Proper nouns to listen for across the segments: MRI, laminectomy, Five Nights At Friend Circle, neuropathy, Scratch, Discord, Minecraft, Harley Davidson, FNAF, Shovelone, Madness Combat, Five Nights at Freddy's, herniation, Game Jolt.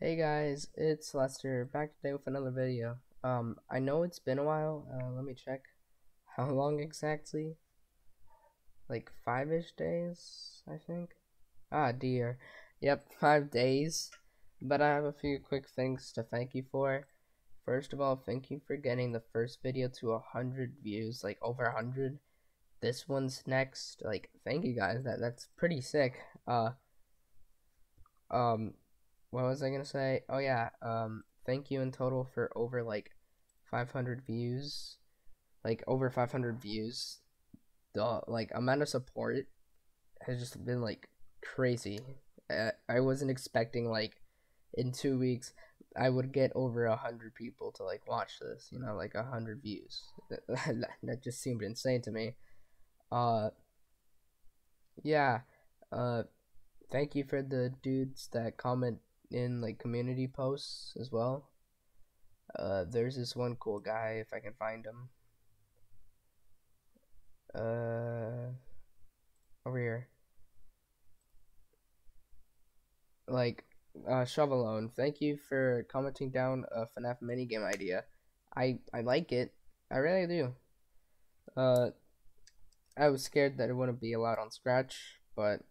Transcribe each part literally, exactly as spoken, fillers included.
Hey guys, it's Lester, back today with another video. Um, I know it's been a while, uh, let me check how long exactly. Like five-ish days, I think? Ah dear, yep, five days. But I have a few quick things to thank you for. First of all, thank you for getting the first video to one hundred views, like over one hundred. This one's next, like, thank you guys, that that's pretty sick. Uh, um... What was I gonna say? Oh yeah, um, thank you in total for over like five hundred views, like over five hundred views. The like amount of support has just been like crazy. I wasn't expecting like in two weeks I would get over a hundred people to like watch this. You know, like a hundred views. That just seemed insane to me. Uh, yeah. Uh, thank you for the dudes that comment in like community posts as well. Uh, there's this one cool guy, if I can find him, uh, over here, like, uh, Shovelone. Thank you for commenting down a FNAF minigame idea. I, I like it, I really do. uh, I was scared that it wouldn't be allowed on Scratch, but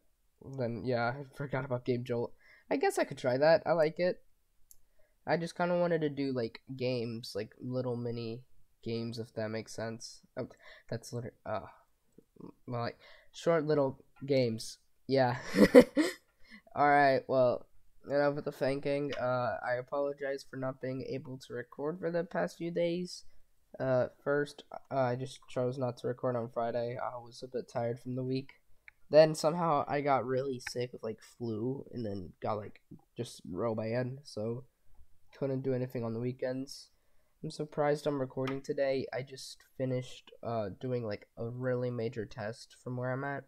then, yeah, I forgot about Game Jolt. I guess I could try that. I like it. I just kind of wanted to do like games, like little mini games, if that makes sense. Oh, that's literally uh, well, like short little games. Yeah. All right. Well, enough with the thanking. Uh, I apologize for not being able to record for the past few days. Uh, first, uh, I just chose not to record on Friday. I was a bit tired from the week. Then somehow I got really sick with like flu and then got like just row by end, so couldn't do anything on the weekends. I'm surprised I'm recording today. I just finished uh, doing like a really major test from where I'm at.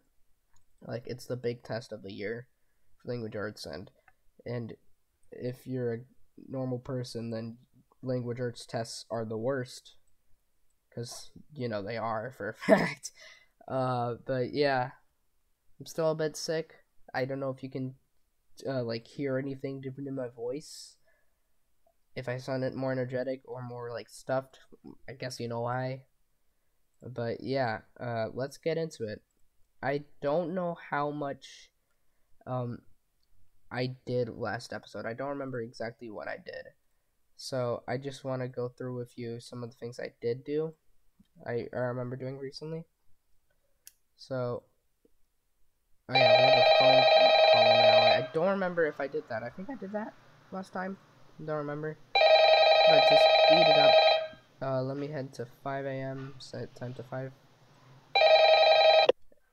Like it's the big test of the year for language arts, and and if you're a normal person, then language arts tests are the worst, because you know they are for a fact. Uh, but yeah. I'm still a bit sick. I don't know if you can, uh, like, hear anything different in my voice. If I sound more energetic or more, like, stuffed, I guess you know why. But, yeah, uh, let's get into it. I don't know how much, um, I did last episode. I don't remember exactly what I did. So, I just want to go through with you some of the things I did do. I, I remember doing recently. So... Oh yeah, we have a phone call now. I don't remember if I did that. I think I did that last time. Don't remember. But to speed it up, uh, let me head to five A M Set time to five.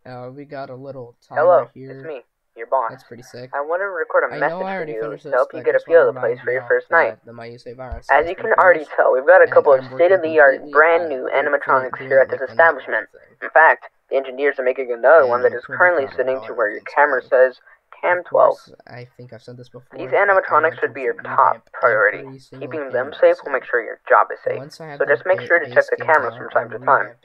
Uh, we got a little timer. Hello, here. It's me, your boss. That's pretty sick. I want to record a I message for you to this, help you get a feel of the place for your first night. The virus As you can already finish. tell, we've got a couple and of state-of-the-art, brand new animatronics here at this establishment. In fact, engineers are making another one that is currently sitting to where your camera says cam twelve. I think I've said this before. These animatronics should be your top priority. Keeping them safe will make sure your job is safe. So just make sure to check the cameras from time to time.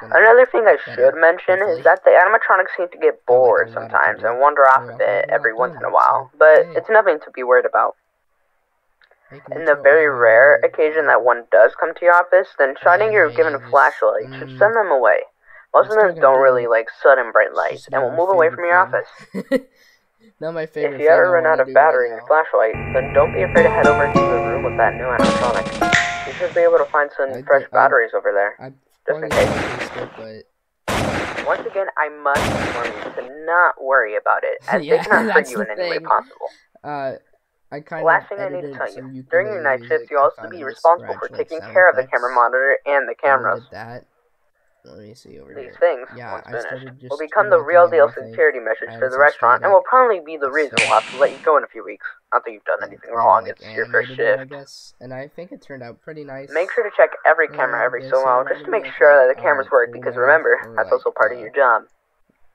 Another thing I should mention is that the animatronics seem to get bored sometimes and wander off a bit every once in a while, but it's nothing to be worried about. In the very rare occasion that one does come to your office, then shining your given flashlight should send them away. Most of them don't really like sudden bright lights, and will move away from your office. Not my favorite. If you ever run out of battery in your flashlight, then don't be afraid to head over to the room with that new animatronic. You should be able to find some fresh batteries over there, just in case. Once again, I must warn you to not worry about it, as they cannot hurt you in any way possible. Uh, I kind Last of thing I need to tell you, during your night shifts, you'll also be responsible for taking care of the camera monitor and the cameras. Let me see over These here. things, yeah, once I finished, will become the real deal security measures for the restaurant, and will probably be the reason we'll have to let you go in a few weeks. Not that you've done anything wrong, like it's your first shift. I guess. And I think it turned out pretty nice. Make sure to check every camera every so while, just to make sure that the cameras work, because remember, that's also part of your job.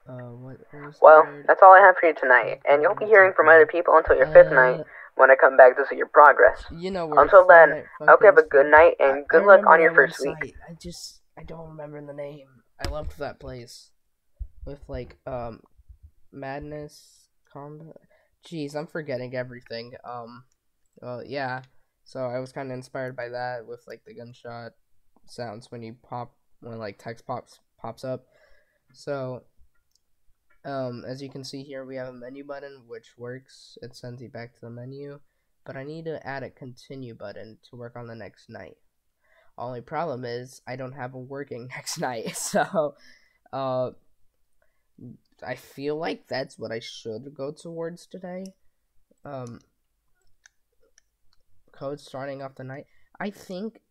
Well, that's all I have for you tonight, and you'll be hearing from other people until your fifth night, when I come back to see your progress. You know, until then, I hope you have a good night, and good luck on your first week. I just... I don't remember the name. I loved that place with like um Madness Combat. Jeez, I'm forgetting everything. Um, well, yeah. So I was kind of inspired by that with like the gunshot sounds when you pop, when like text pops pops up. So, um, as you can see here, we have a menu button which works. It sends you back to the menu, but I need to add a continue button to work on the next night. Only problem is I don't have a working next night, so, uh, I feel like that's what I should go towards today. Um, code starting off the night. I think,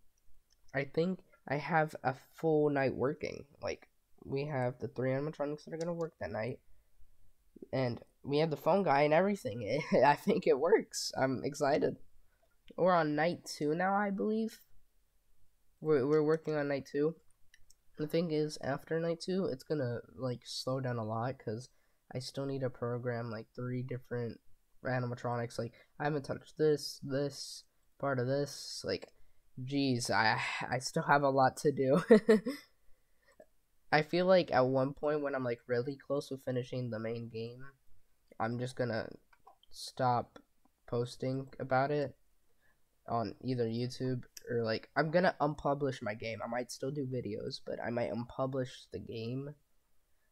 I think I have a full night working. Like, we have the three animatronics that are gonna work that night, and we have the phone guy and everything. It, I think it works. I'm excited. We're on night two now, I believe. We're, we're working on night two. The thing is, after night two, it's gonna, like, slow down a lot, because I still need to program, like, three different animatronics. Like, I haven't touched this, this, part of this. Like, geez, I, I still have a lot to do. I feel like at one point when I'm, like, really close to finishing the main game, I'm just gonna stop posting about it on either YouTube or, like, I'm gonna unpublish my game. I might still do videos, but I might unpublish the game,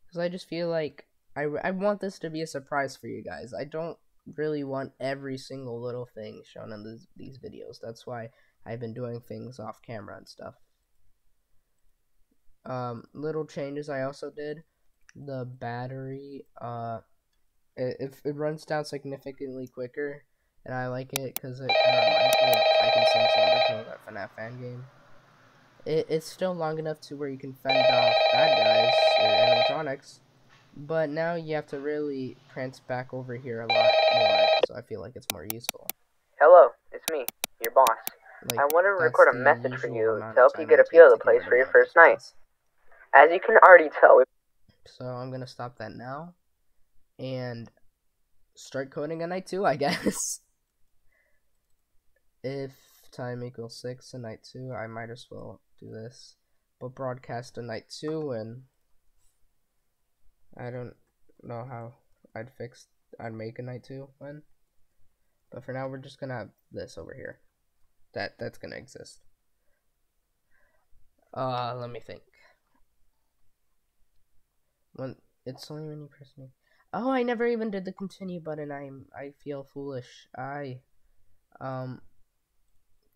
because I just feel like I, I want this to be a surprise for you guys. I don't really want every single little thing shown in this, these videos. That's why I've been doing things off camera and stuff. Um, little changes I also did. The battery, uh, it, it runs down significantly quicker, and I like it because it kind of reminds me of I can sense the original F NAF fan game. It, it's still long enough to where you can fend off bad guys or animatronics, but now you have to really prance back over here a lot more, so I feel like it's more useful. Hello, it's me, your boss. Like, I want to record a message for you to help you get a feel of the place for your first night. As you can already tell. So I'm going to stop that now and start coding on night two, I guess. If time equals six in night two, I might as well do this. But broadcast a night two, and I don't know how I'd fix, I'd make a night two one. But for now, we're just gonna have this over here. That that's gonna exist. Uh, let me think. When it's only when you press me. Oh, I never even did the continue button. I'm I feel foolish. I, um.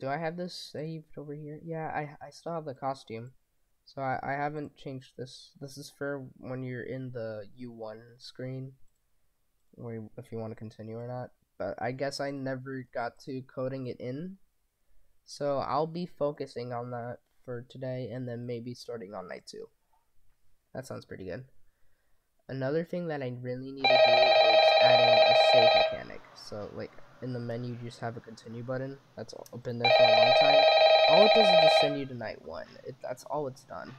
Do I have this saved over here? Yeah, I, I still have the costume. So I, I haven't changed this. This is for when you're in the U one screen, where you, if you want to continue or not. But I guess I never got to coding it in. So I'll be focusing on that for today, and then maybe starting on night two. That sounds pretty good. Another thing that I really need to do is adding a save mechanic. So, like, in the menu, you just have a continue button. That's been there for a long time. All it does is just send you to night one. It, that's all it's done.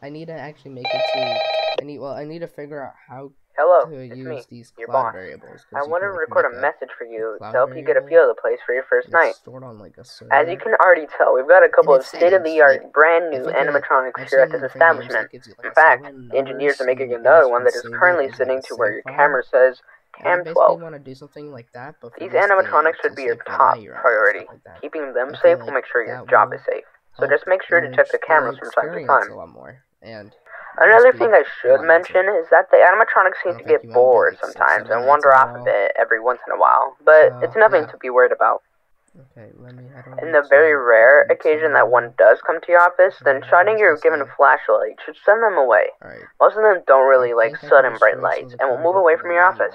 I need to actually make it to. I need. Well, I need to figure out how Hello, to it's use me, these your cloud boss. variables. I want to record a message for you to help you get a feel of the place for your first night. Stored on like a server. As you can already tell, we've got a couple of state-of-the-art, like, brand new animatronics here at this establishment. Games, like, in fact, the engineers are making another one that is currently sitting to where your camera says. Cam twelve. Want to do something like that, but these animatronics should be your top priority. Like Keeping them Nothing safe like will make sure your job is safe. So just make sure to check the cameras from time to time. A lot more. And Another thing I should mention is that the animatronics seem to get bored sometimes and wander off a bit every once in a while, but so, it's nothing yeah. to be worried about. Okay, let me head on. In the very rare occasion that one does come to your office, then shining your given flashlight should send them away. Right. Most of them don't really like sudden bright lights and will move away from your office.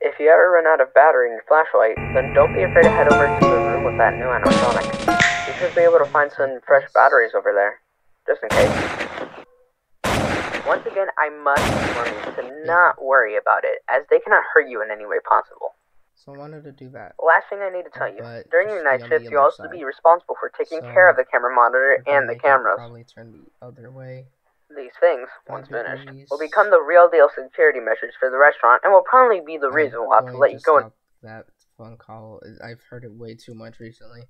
If you ever run out of battery in your flashlight, then don't be afraid to head over to the room with that new animatronic. You should be able to find some fresh batteries over there, just in case. Once again, I must warn you to not worry about it, as they cannot hurt you in any way possible. So I wanted to do that. Last thing I need to tell you, but during your night shifts, you'll also be responsible for taking so care of the camera monitor and the cameras. Probably turn the other way. These things, once finished, will become the real deal security measures for the restaurant, and will probably be the reason we'll have to let you go. That phone call, I've heard it way too much recently.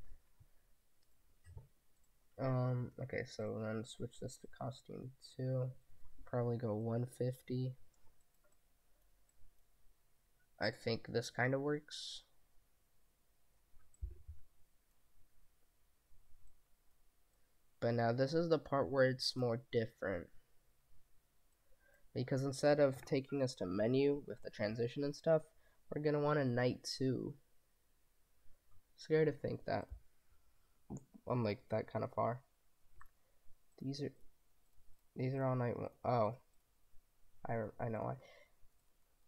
Um, okay, so we're gonna switch this to costume two. Probably go one fifty. I think this kind of works. But now this is the part where it's more different, because instead of taking us to menu with the transition and stuff, we're gonna want a night two. Scary to think that I'm like that kind of far. These are these are all night one. Oh, I I know. I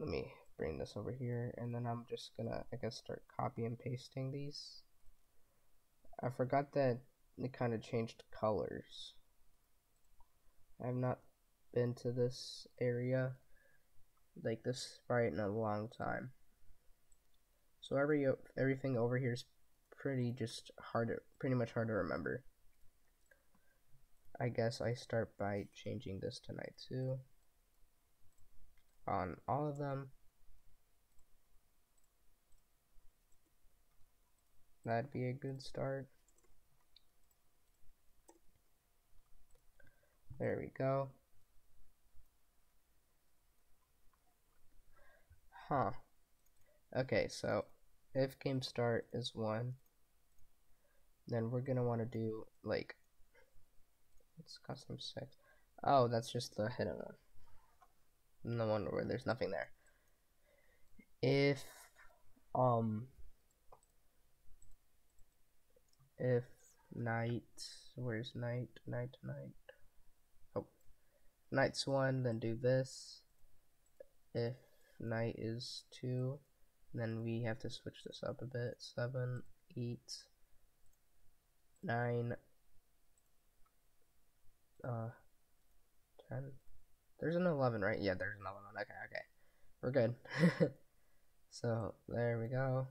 let me bring this over here, and then I'm just gonna I guess start copy and pasting these. I forgot that it kind of changed colors. I've not been to this area like this sprite in a long time, so every everything over here is pretty just harder, pretty much hard to remember. I guess I start by changing this to night two on all of them. That'd be a good start. There we go. Huh. Okay, so if game start is one, then we're gonna want to do like it's custom six. Oh, that's just the hidden one. No wonder where there's nothing there. If um if night, where's night? Night night. Night's one, then do this. If night is two, then we have to switch this up a bit. Seven, eight, nine, uh, ten. There's an eleven, right? Yeah, there's an eleven. Okay, okay, we're good. So there we go.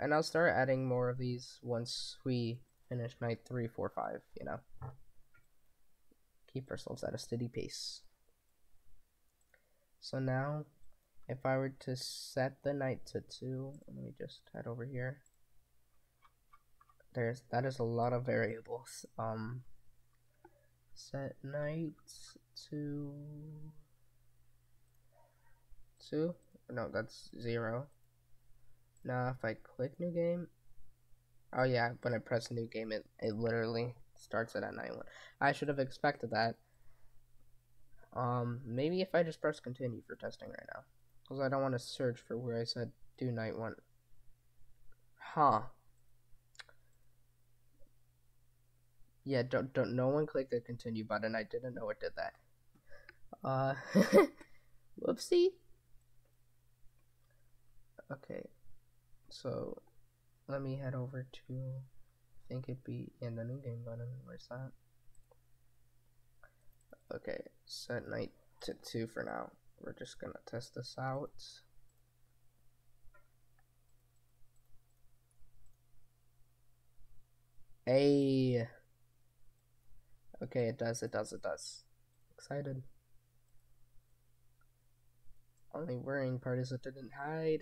And I'll start adding more of these once we finish night three, four, five. You know. Keep ourselves at a steady pace. So now, if I were to set the night to two, let me just head over here. There's that is a lot of variables. Um, set night to two. No, that's zero. Now, if I click new game, oh yeah, when I press new game, it it literally starts it at ninety-one. I should have expected that. Um, maybe if I just press continue for testing right now, because I don't want to search for where I said do night one. Huh. Yeah, don't don't. No one clicked the continue button. I didn't know it did that. Uh, whoopsie. Okay, so let me head over to. I think it'd be in the new game button. Where's that? Okay, set night to two for now. We're just gonna test this out. Hey. Okay, it does, it does, it does. Excited. Only worrying part is it didn't hide.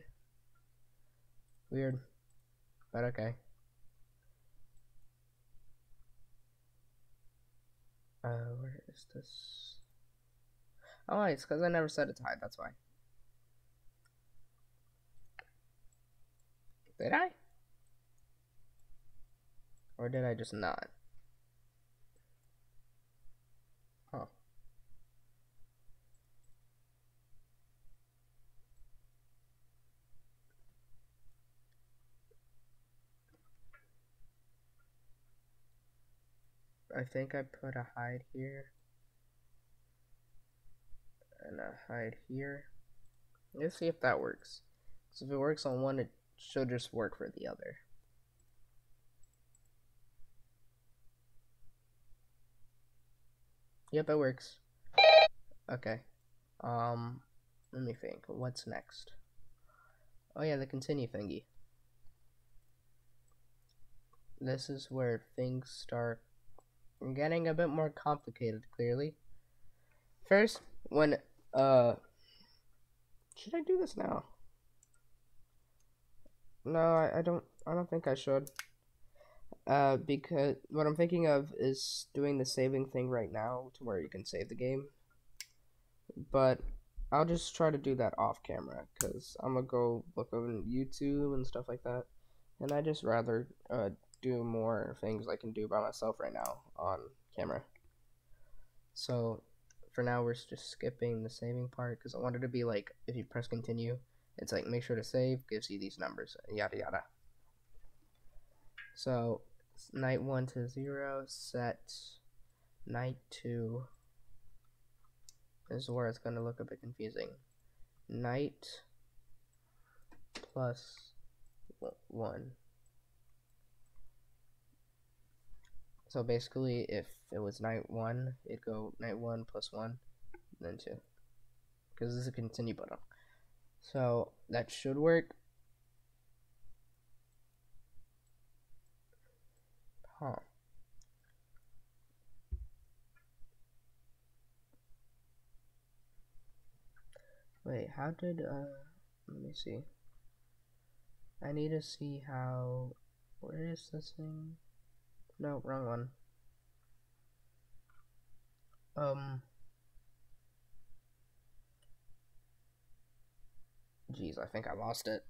Weird, but okay. Uh, where is this? Oh, it's because I never set it to hide, that's why. Did I? Or did I just not? Huh. I think I put a hide here and a hide here. Let's see if that works. So if it works on one, it should just work for the other. Yep, it works. Okay. Um, let me think. What's next? Oh yeah, the continue thingy. This is where things start getting a bit more complicated, clearly. First, when, uh, should I do this now? No, I, I don't, I don't think I should. Uh, because what I'm thinking of is doing the saving thing right now to where you can save the game. But I'll just try to do that off camera, because I'm going to go look on YouTube and stuff like that. And I just rather uh, do more things I can do by myself right now on camera. So for now, we're just skipping the saving part, because I wanted to be like, if you press continue, it's like, make sure to save, gives you these numbers, yada yada. So night one to zero, set night two. This is where it's going to look a bit confusing. Night plus one. So basically, if it was night one, it'd go night one plus one, then two. Because this is a continue button. So that should work. Huh. Wait, how did, uh, let me see. I need to see how, where is this thing? No, wrong one. Um. Jeez, I think I lost it.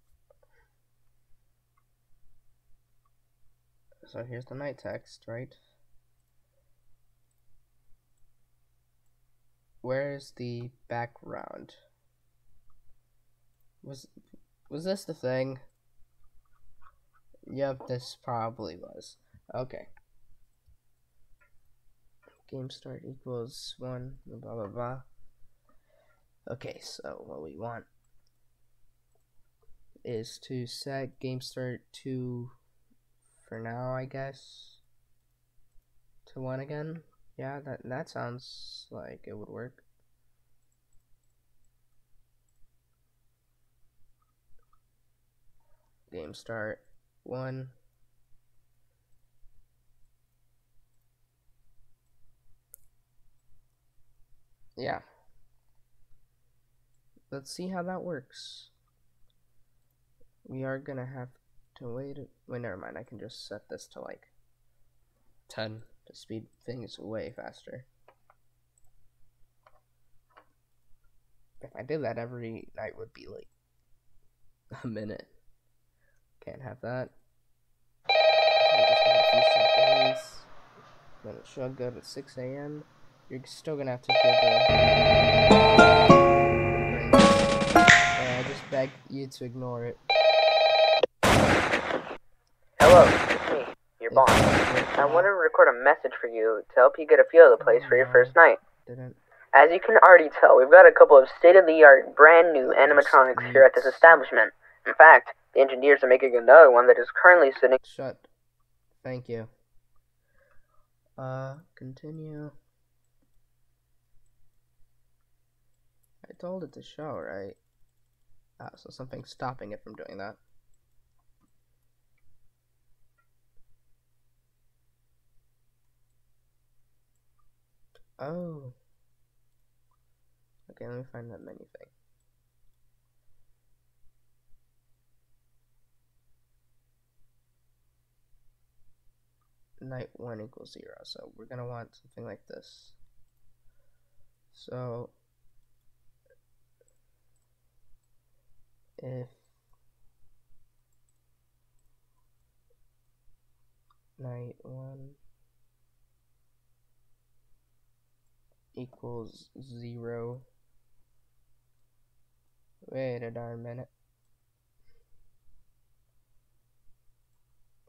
So here's the night text, right? Where's the background? Was was this the thing? Yep, this probably was. Okay. Game start equals one, blah blah blah. Okay, so what we want is to set game start to, for now I guess, to one again. Yeah, that that sounds like it would work. Game start one. Yeah. Let's see how that works. We are gonna have to wait. Wait, never mind. I can just set this to like ten to speed things way faster. If I did that every night, would be like a minute. Can't have that. So we just gotta do some things. Then it should go to six A M You're still gonna have to hear the. I uh, just beg you to ignore it. Hello, it's me, your boss. I want to record a message for you to help you get a feel of the place for your first night. Didn't. As you can already tell, we've got a couple of state-of-the-art, brand new animatronics here at this establishment. In fact, the engineers are making another one that is currently sitting. Shut. Thank you. Uh, continue. I told it to show, right? Ah, so something's stopping it from doing that. Oh. Okay, let me find that menu thing. Night one equals zero, so we're gonna want something like this. So if night one equals zero, wait a darn minute,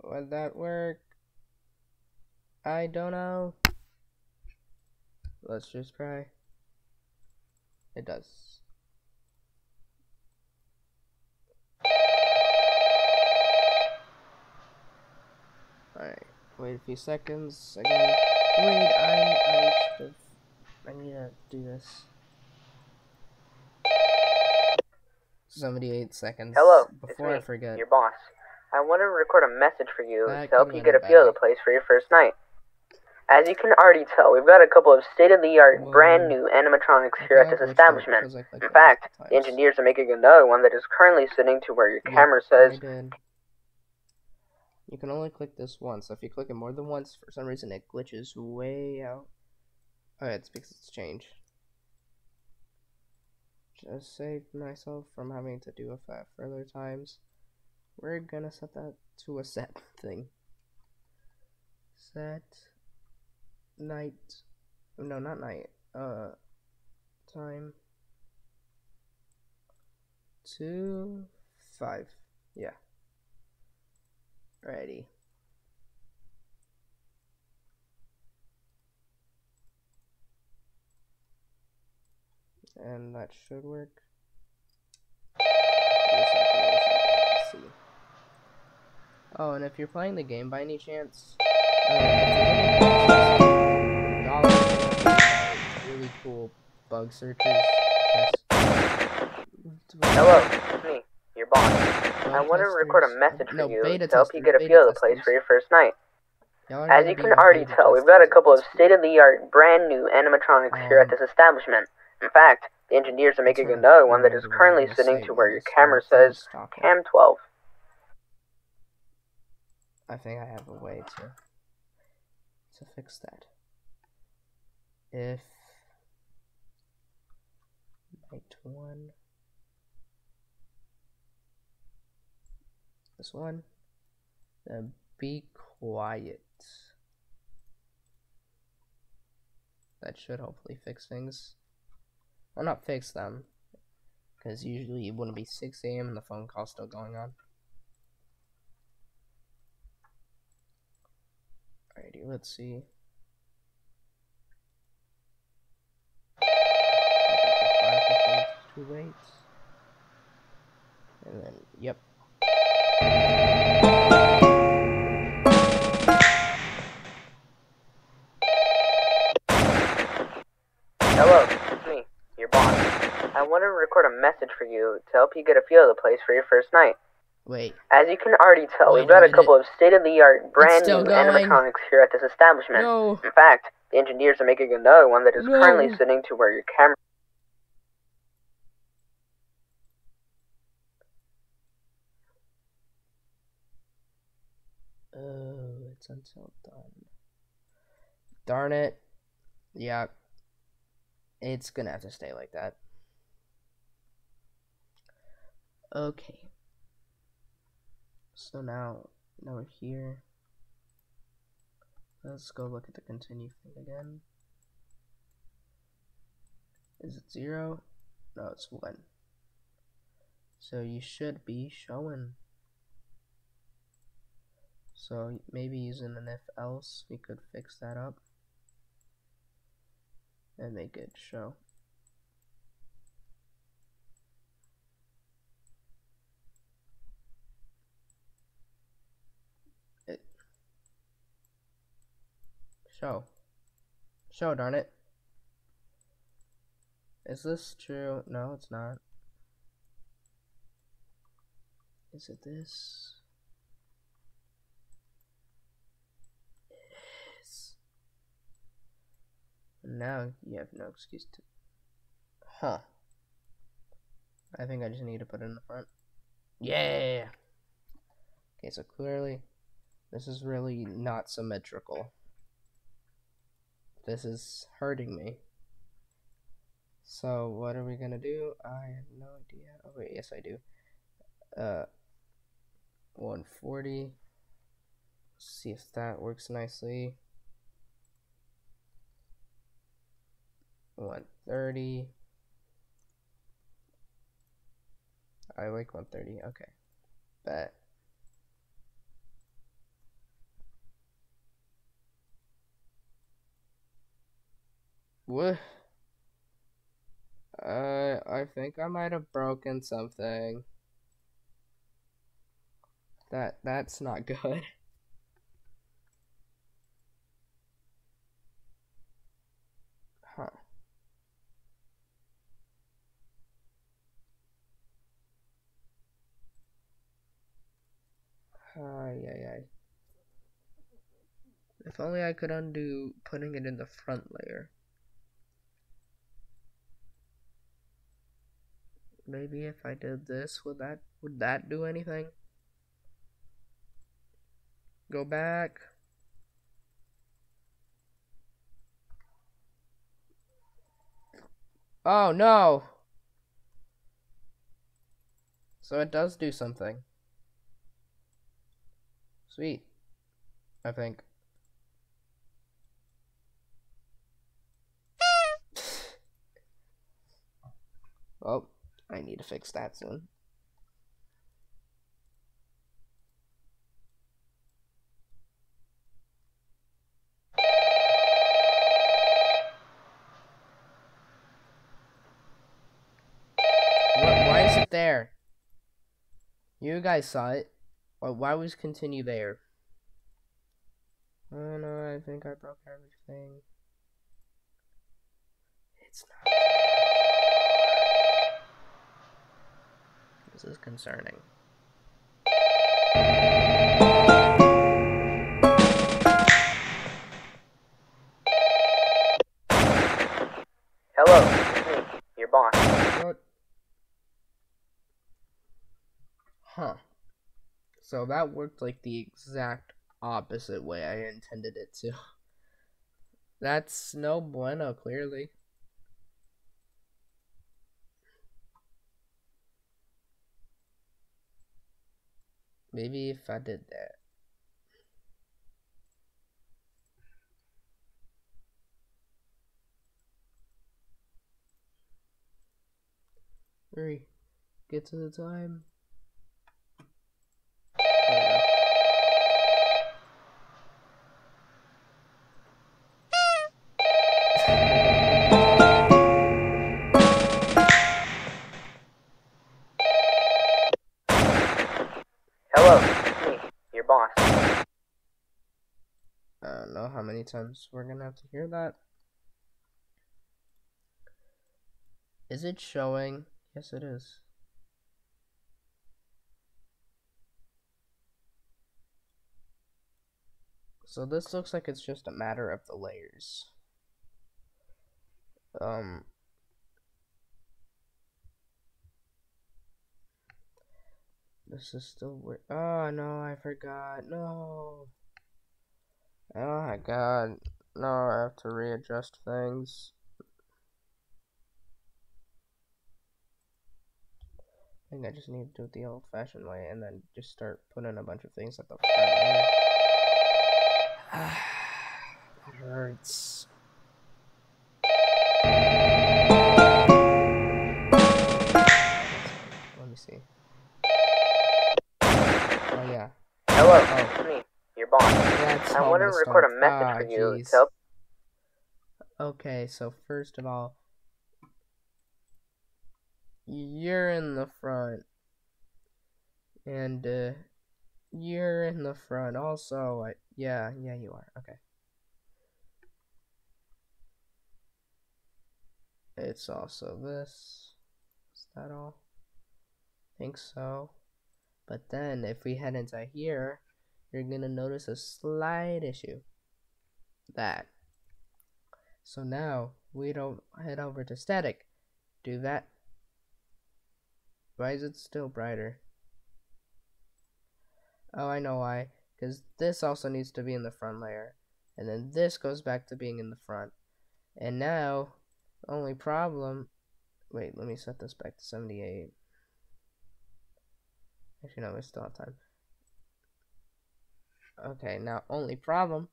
would that work? I don't know. Let's just try. It does. Alright, wait a few seconds again. Wait, I, I should have. I need to do this. seventy-eight seconds. Hello, before it's me, I forget. Your boss. I want to record a message for you that to help you get a feel of the place for your first night. As you can already tell, we've got a couple of state-of-the-art, brand new animatronics here at this establishment. Like in fact, the engineers are making another one that is currently sitting to where your yeah, camera says. You can only click this once, so if you click it more than once, for some reason it glitches way out. Oh, yeah, it's because it's changed. just save myself from having to do with that further times, we're gonna set that to a set thing. Set night, no, not night, uh, time to five. Yeah. Ready. And that should work. Oh, and if you're playing the game by any chance, um, really cool bug searches. Hello, it's me, your boss. I want to record a message for you to help you get a feel of the place for your first night. As you can already tell, we've got a couple of state-of-the-art, brand new animatronics here at this establishment. In fact, the engineers are making another one that is currently sitting to where your camera says Cam twelve. I think I have a way to to fix that. If night one, this one, then be quiet. That should hopefully fix things. Well, not fix them, because usually it wouldn't be six A M and the phone call's still going on. Alrighty, let's see. Too late. And then, yep. I want to record a message for you to help you get a feel of the place for your first night. Wait. As you can already tell, Wait, we've got a couple of state-of-the-art, brand new animatronics here at this establishment. No. In fact, the engineers are making another one that is no. currently sitting to where your camera... Oh, it's until done. Darn it. Yeah. It's gonna have to stay like that. Okay, so now, now we're here, let's go look at the continue thing again. Is it zero? No, it's one. So you should be showing. So maybe using an if else, we could fix that up and make it show. Show. Show, darn it. Is this true? No, it's not. Is it this? Yes. Now you have no excuse to... Huh. I think I just need to put it in the front. Yeah! Okay, so clearly, this is really not symmetrical. This is hurting me. So what are we gonna do? I have no idea. Oh wait, yes I do. Uh, one forty. Let's see if that works nicely. one thirty. I like one thirty. Okay, bet. What? Uh, I think I might have broken something. That that's not good. Huh. Hi, yeah, yeah. If only I could undo putting it in the front layer. Maybe if I did this, would that would that do anything? Go back. Oh no! So it does do something. Sweet. I think. Well, I need to fix that soon. Why is it there? You guys saw it. Why was continue there? Oh no, I think I broke everything. It's not. This is concerning. Hello, it's me, your boss. What? Huh. So that worked like the exact opposite way I intended it to. That's no bueno, clearly. Maybe if I did that. Hurry, get to the time. Oh. How many times we're gonna have to hear that? Is it showing? Yes, it is. So this looks like it's just a matter of the layers. Um, this is still weird. Oh no, I forgot. No. Oh my god, no, I have to readjust things. I think I just need to do it the old fashioned way and then just start putting a bunch of things at the front. That hurts. Let me see. Oh yeah. Hello, it's me. Your boss. That's I want to record a message ah, for you. Geez. Okay, so first of all, you're in the front, and uh, you're in the front. Also, I, yeah, yeah, you are. Okay. It's also this. Is that all? I think so. But then, if we head into here, you're gonna notice a slight issue. That. So now we don't head over to static. Do that. Why is it still brighter? Oh, I know why. Because this also needs to be in the front layer. And then this goes back to being in the front. And now, the only problem. Wait, let me set this back to seventy-eight. Actually, no, we still have time. Okay, now only problem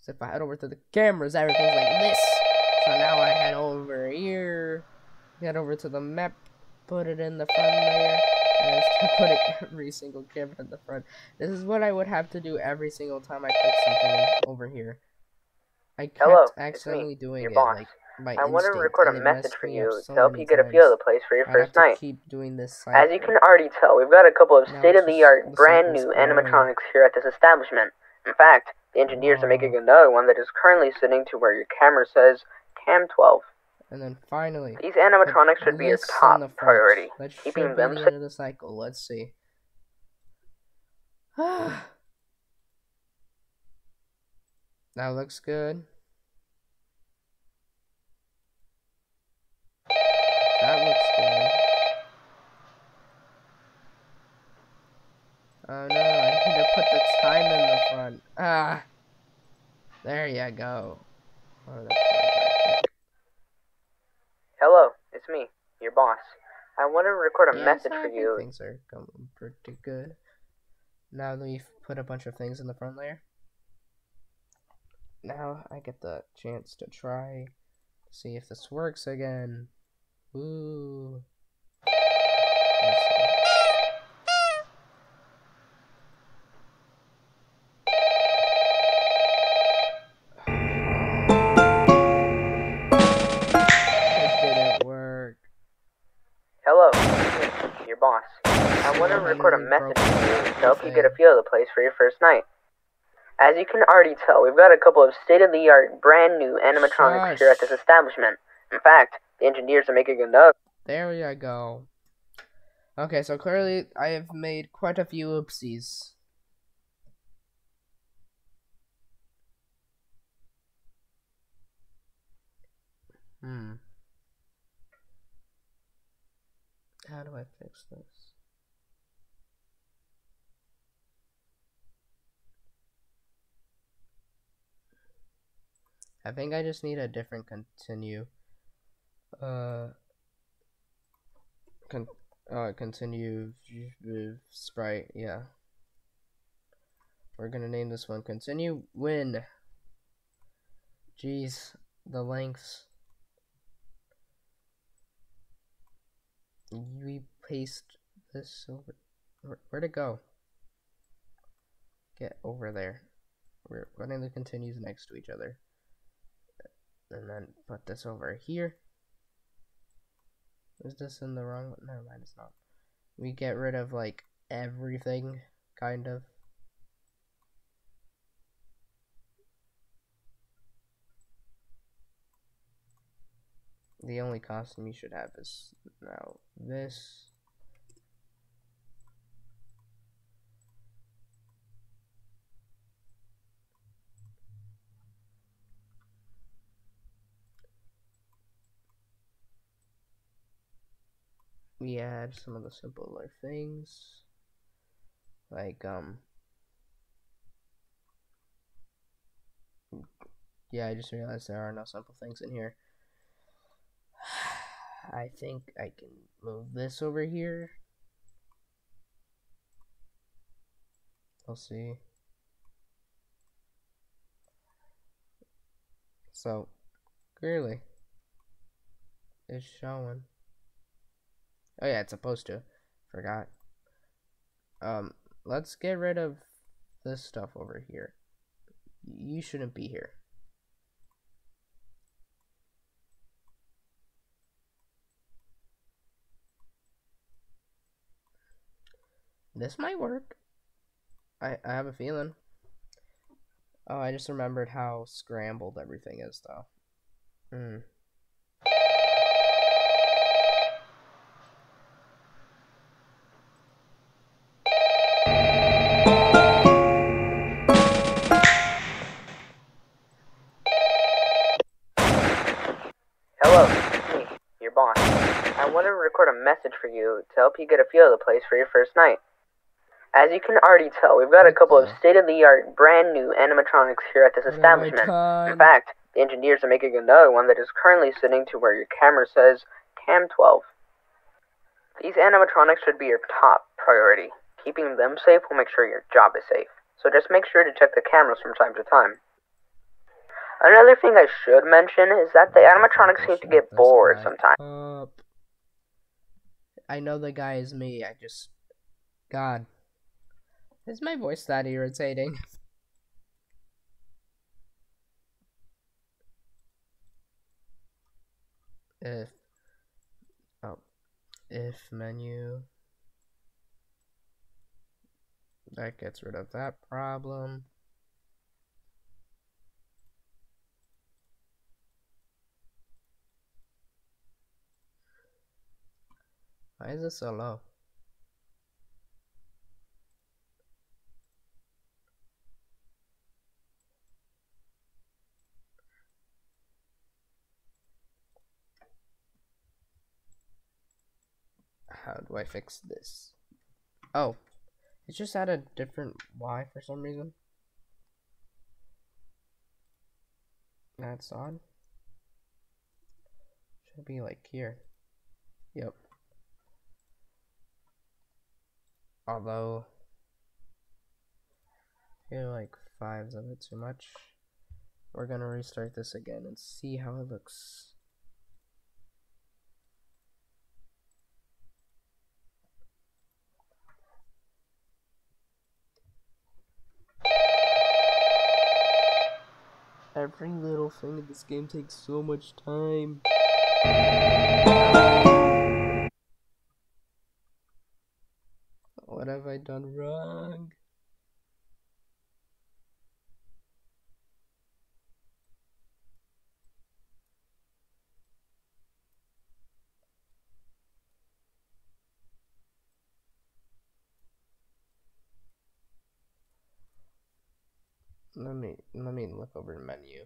is if I head over to the cameras, everything's like this. So now I head over here, head over to the map, put it in the front layer, and I put it every single camera in the front. This is what I would have to do every single time I click something over here. I kept Hello, accidentally doing Your it. Boss. Like, my I want to record a message for you so to help you get times. a feel of the place for your I first night. Keep doing this As you can already tell, we've got a couple of state-of-the-art, brand-new animatronics here at this establishment. In fact, the engineers oh. are making another one that is currently sitting to where your camera says Cam twelve. And then finally, these animatronics should be your top the priority. Let's keeping them the end of the cycle. Let's see. That looks good. That looks good. Oh no, I need to put the time in the front. Ah! There you go. Oh, that's Hello, it's me, your boss. I want to record a yeah, message for you. Things are going pretty good. Now that we've put a bunch of things in the front layer, now I get the chance to try to see if this works again. Ooh. Let's see. I want to record a message to you to help you get a feel of the place for your first night. As you can already tell, we've got a couple of state-of-the-art, brand new animatronics Shush. here at this establishment. In fact, the engineers are making enough. There we go. Okay, so clearly I have made quite a few oopsies. Hmm. How do I fix this? I think I just need a different continue. Uh, con uh continue with sprite. Yeah, we're gonna name this one continue win. Jeez, the lengths. We paste this over. Where, where'd it go? Get over there. We're running the continues next to each other. And then put this over here. Is this in the wrong one? Never mind, it's not. We get rid of like everything, kind of. The only costume you should have is now this. We add some of the simpler things, like, um, yeah, I just realized there are no simple things in here. I think I can move this over here. We'll see. So, clearly, it's showing. Oh yeah, it's supposed to. Forgot. Um, let's get rid of this stuff over here. You shouldn't be here. This might work. I, I have a feeling. Oh, I just remembered how scrambled everything is, though. Hmm. Message for you to help you get a feel of the place for your first night. As you can already tell, we've got a couple of state-of-the-art, brand new animatronics here at this establishment. In fact, the engineers are making another one that is currently sitting to where your camera says Cam twelve. These animatronics should be your top priority. Keeping them safe will make sure your job is safe. So just make sure to check the cameras from time to time. Another thing I should mention is that the animatronics seem to get bored sometimes. I know the guy is me, I just... God. Is my voice that irritating? If... Oh. If menu... That gets rid of that problem. Why is this so low? How do I fix this? Oh, it just had a different Y for some reason. That's odd. Should be like here. Yep. although I feel like five's a bit too much. We're gonna restart this again and see how it looks. Every little thing in this game takes so much time. What have I done wrong? Let me let me look over the menu.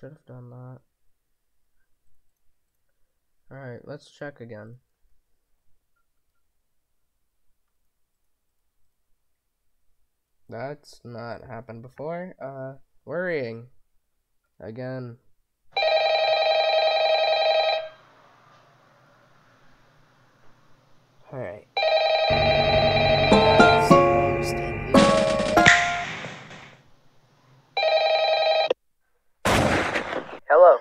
Should have done that. All right, let's check again. That's not happened before. Uh, worrying. Again. Alright. Hello.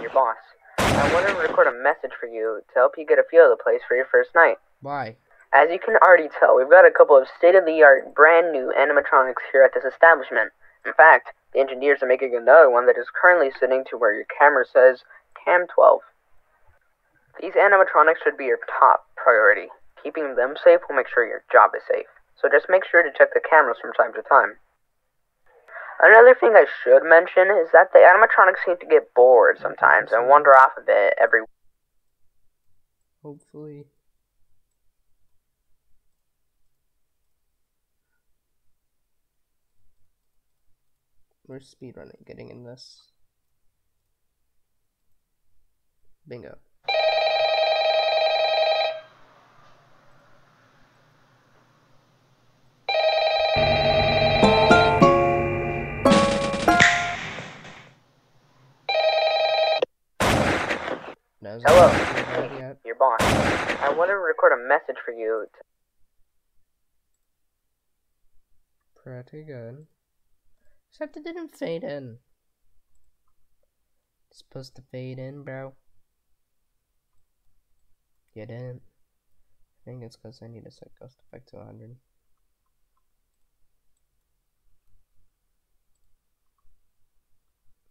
Your boss. I want to record a message for you to help you get a feel of the place for your first night. Why? As you can already tell, we've got a couple of state-of-the-art, brand-new animatronics here at this establishment. In fact, the engineers are making another one that is currently sitting to where your camera says Cam twelve. These animatronics should be your top priority. Keeping them safe will make sure your job is safe. So just make sure to check the cameras from time to time. Another thing I should mention is that the animatronics seem to get bored sometimes and wander off a bit every... Hopefully... We're speedrunning, getting in this. Bingo. Hello, your boss. I want to record a message for you. Pretty good. Except it didn't fade in. It's supposed to fade in, bro. You didn't. I think it's because I need to set ghost effect to one hundred.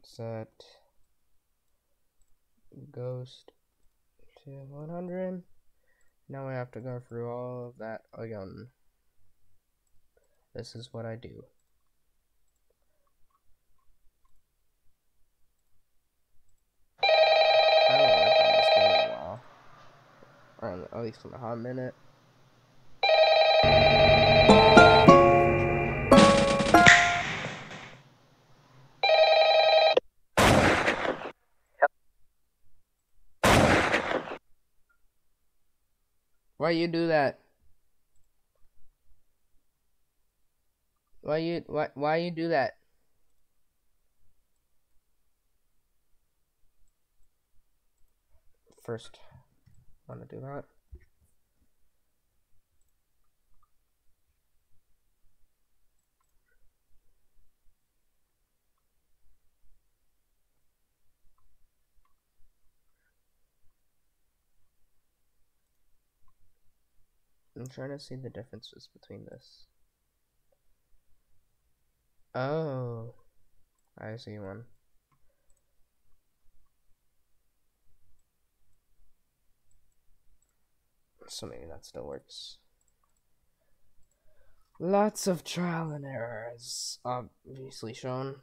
Set ghost to one hundred. Now I have to go through all of that again. This is what I do. Or at least in a hot minute. Why you do that? Why you why why you do that? First. Want to do that? I'm trying to see the differences between this. Oh, I see one. So maybe that still works. Lots of trial and error is obviously shown.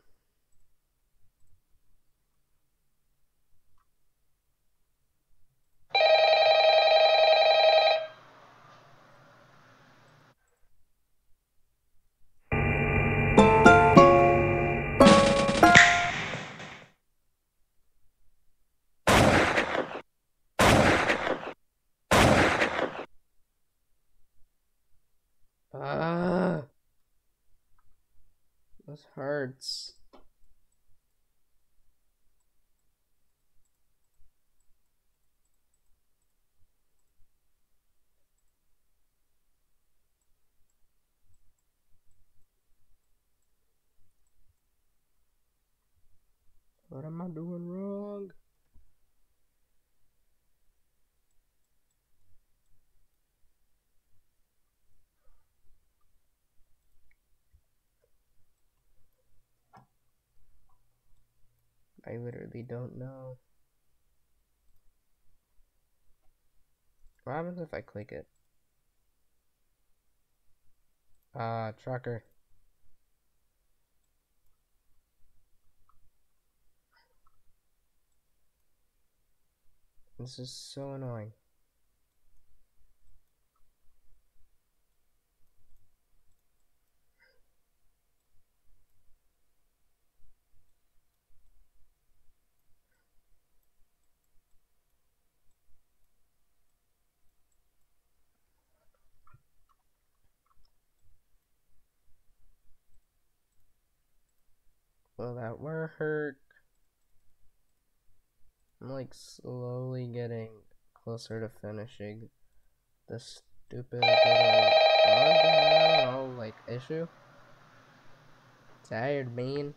This hurts. What am I doing wrong? I literally don't know. What happens if I click it? Ah, uh, trucker. This is so annoying. Will that work? I'm like slowly getting closer to finishing this stupid little bug, like issue. Tired, bean.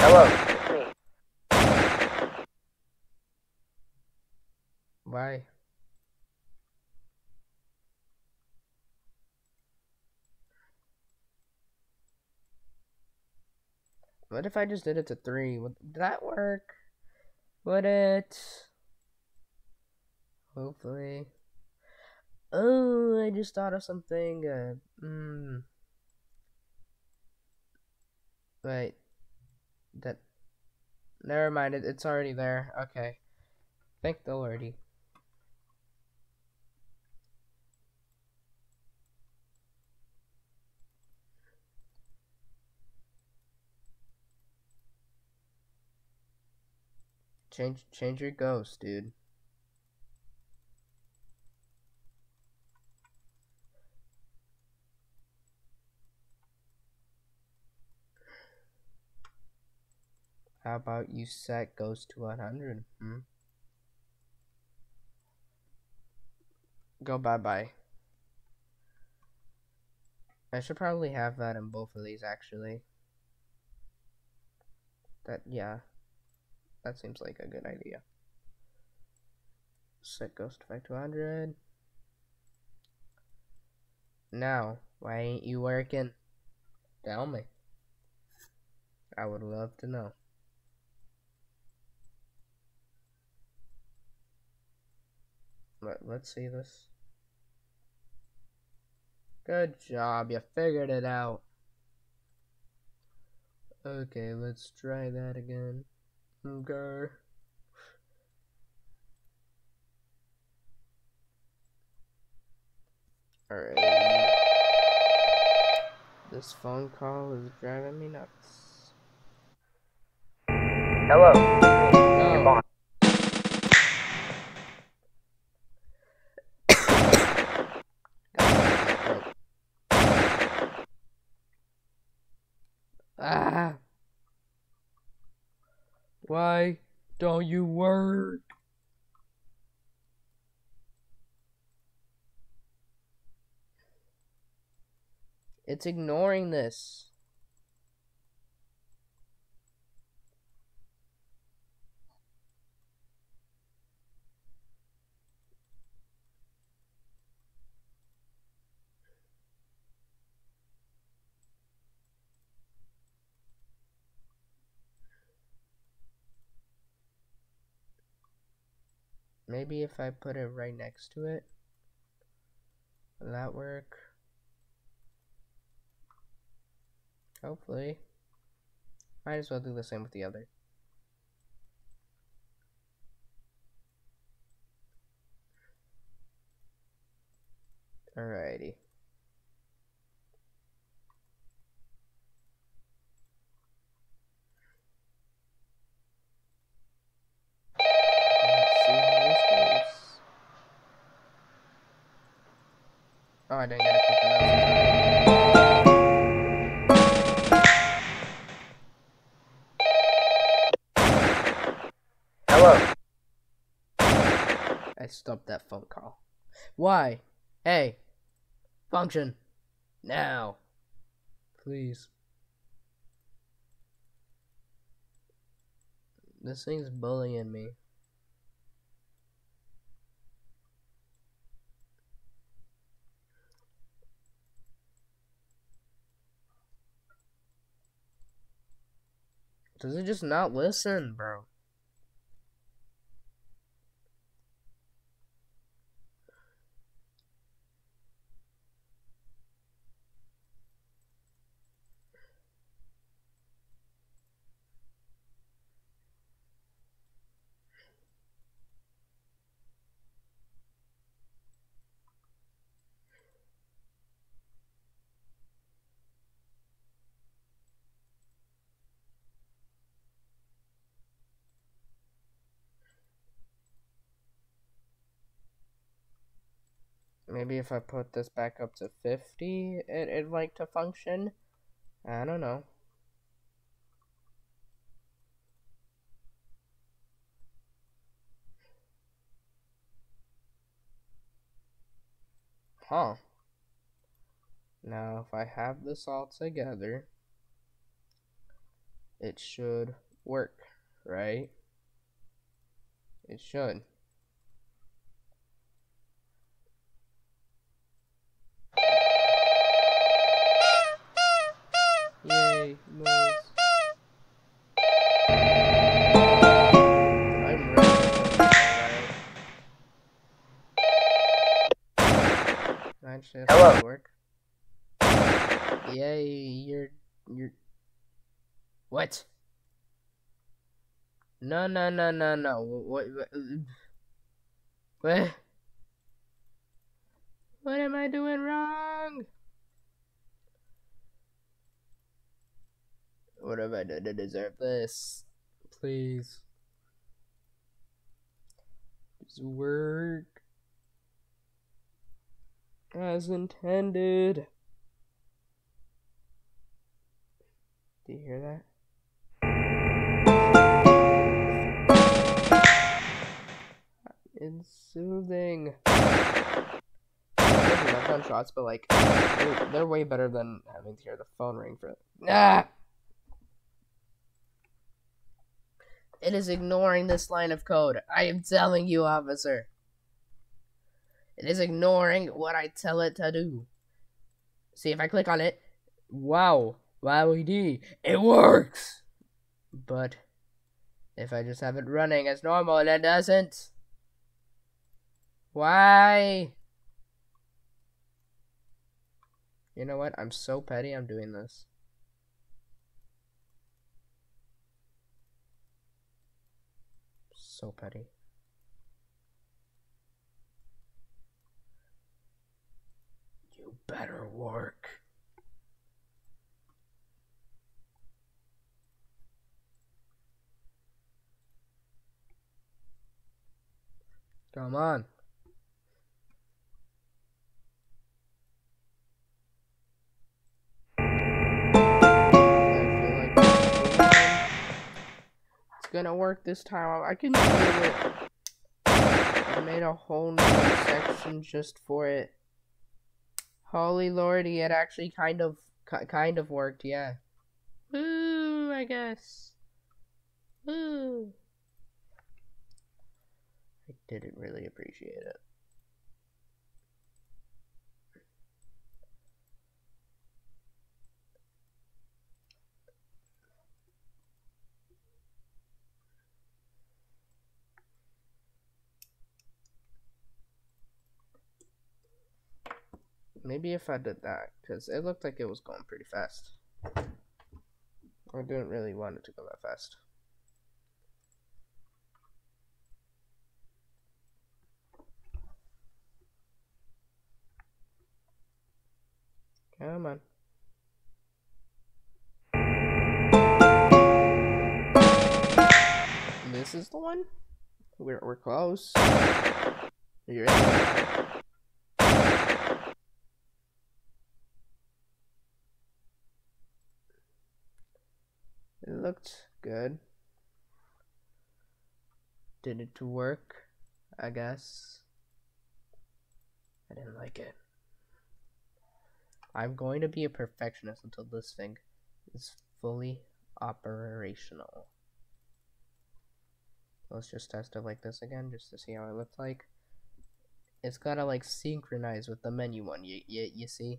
Hello. Why? What if I just did it to three? Would that work? Would it? Hopefully. Oh, I just thought of something. Uh, mm. Wait. That. Never mind. It, it's already there. Okay. Thank the Lordy. Change, change your ghost, dude. How about you set ghost to one hundred? Hmm? Go bye-bye. I should probably have that in both of these, actually. That, yeah. That seems like a good idea. Set ghost effect to one hundred. Now, why ain't you working? Tell me. I would love to know. Let, let's see this. Good job, you figured it out. Okay, let's try that again. Okay. Alright. This phone call is driving me nuts. Hello. No. Ah. Why don't you work? It's ignoring this. Maybe if I put it right next to it, will that work? Hopefully. Might as well do the same with the other. Alrighty. I didn't get a quick enough. Stop that phone call. Why? Hey, function now, please. This thing's bullying me. Does it just not listen, bro? Maybe if I put this back up to fifty, it, it'd like to function. I don't know. Huh. Now, if I have this all together, it should work, right? It should. Yay, noise. I'm ready. Nine shifts. Hello. Work. Yay, you're you're what? No, no, no, no, no. What? What? What, what am I doing wrong? What have I done to deserve this? Please. Just work as intended. Do you hear that? It's soothing. I've done shots, but like, they're way better than having to hear the phone ring for it. Ah! It is ignoring this line of code. I am telling you, officer. It is ignoring what I tell it to do. See, if I click on it, wow, wowdy, it works. But if I just have it running as normal, it doesn't. Why? You know what? I'm so petty. I'm doing this. So petty. You better work. Come on. Gonna work this time. I can do it. I made a whole new section just for it. Holy lordy, it actually kind of kind of worked. Yeah. Ooh, I guess. Ooh. I didn't really appreciate it. Maybe if I did that, because it looked like it was going pretty fast. I didn't really want it to go that fast. Come on. This is the one? We're, we're close. Are you ready? It looked good. Did it work? I guess. I didn't like it. I'm going to be a perfectionist until this thing is fully operational. Let's just test it like this again, just to see how it looks like. It's gotta like synchronize with the menu one, you, you, you see?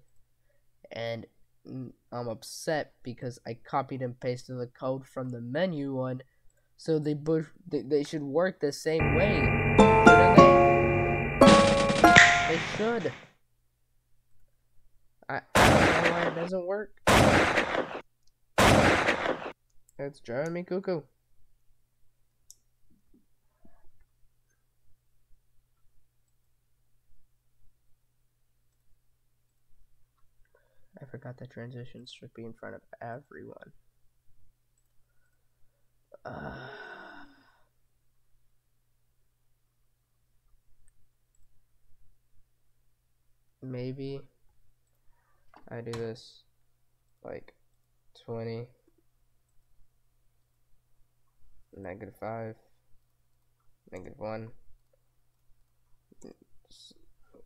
And I'm upset because I copied and pasted the code from the menu one, so they, both, they, they should work the same way. They? they should. I, I don't know why it doesn't work. It's driving me cuckoo. I forgot that transitions should be in front of everyone. Uh. Maybe I do this like twenty, negative five, negative one.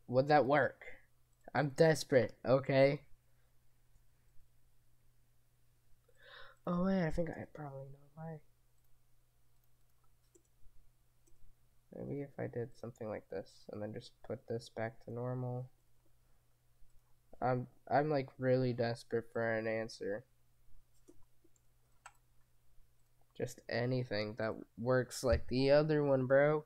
Would that work? I'm desperate, okay? Oh wait, I think I probably know why. Maybe if I did something like this and then just put this back to normal. I'm I'm like really desperate for an answer. Just anything that works like the other one, bro.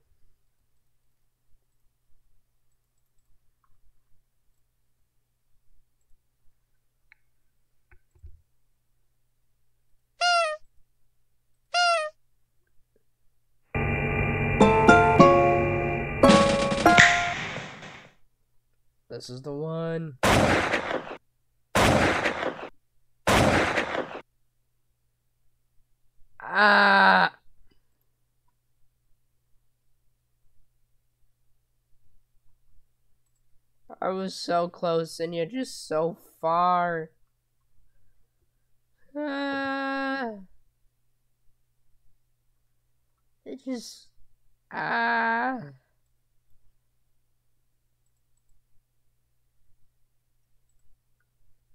This is the one. Ah. I was so close and you're just so far. Ah. It just ah.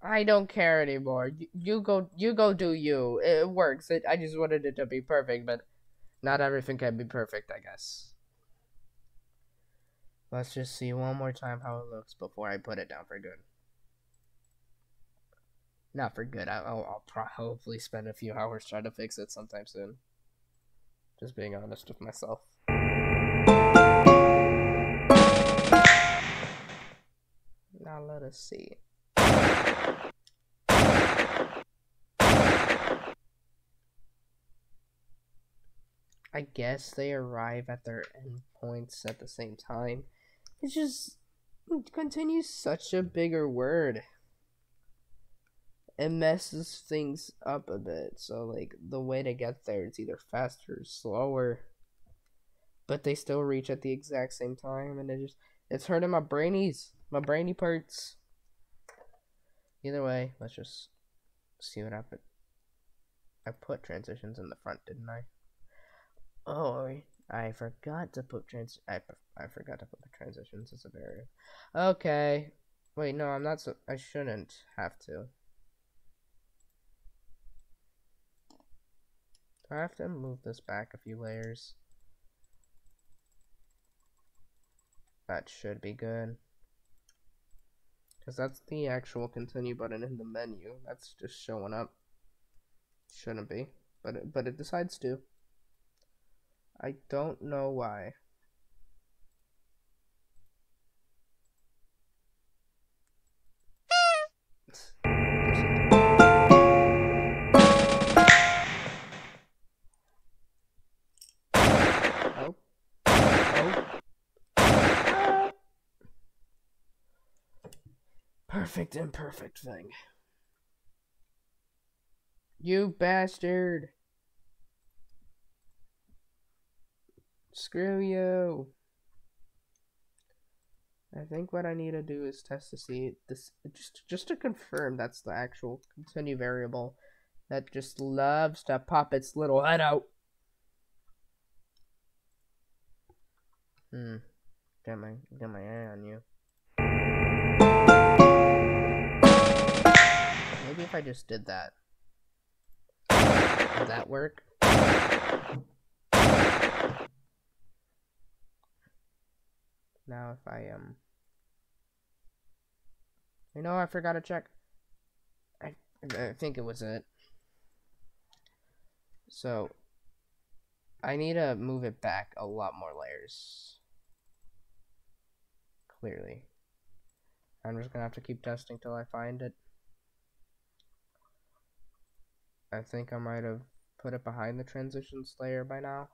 I don't care anymore. You, you go, you go, do you. It works. It, I just wanted it to be perfect, but not everything can be perfect, I guess. Let's just see one more time how it looks before I put it down for good. Not for good. I, I'll, I'll probably spend a few hours trying to fix it sometime soon. Just being honest with myself. Now let us see. I guess they arrive at their end points at the same time. It's just it continues such a bigger word. It messes things up a bit. So like the way to get there is either faster or slower. But they still reach at the exact same time, and it just it's hurting my brainies. My brainy parts. Either way, let's just see what happened. I put transitions in the front, didn't I? Oh, I forgot to put trans. I, I forgot to put the transitions as a variable. Okay. Wait, no, I'm not. So I shouldn't have to. Do I have to move this back a few layers? That should be good. Because that's the actual continue button in the menu. That's just showing up. Shouldn't be. But it, but it decides to. I don't know why. Oh. Oh. Perfect imperfect thing. You bastard. Screw you. I think what I need to do is test to see this just just to confirm that's the actual continue variable that just loves to pop its little head out. Hmm. Got my got my eye on you. Maybe if I just did that. Would that work? Now if I um you know, I forgot to check. I I think it was it. So I need to move it back a lot more layers. Clearly. I'm just gonna have to keep testing till I find it. I think I might have put it behind the transitions layer by now.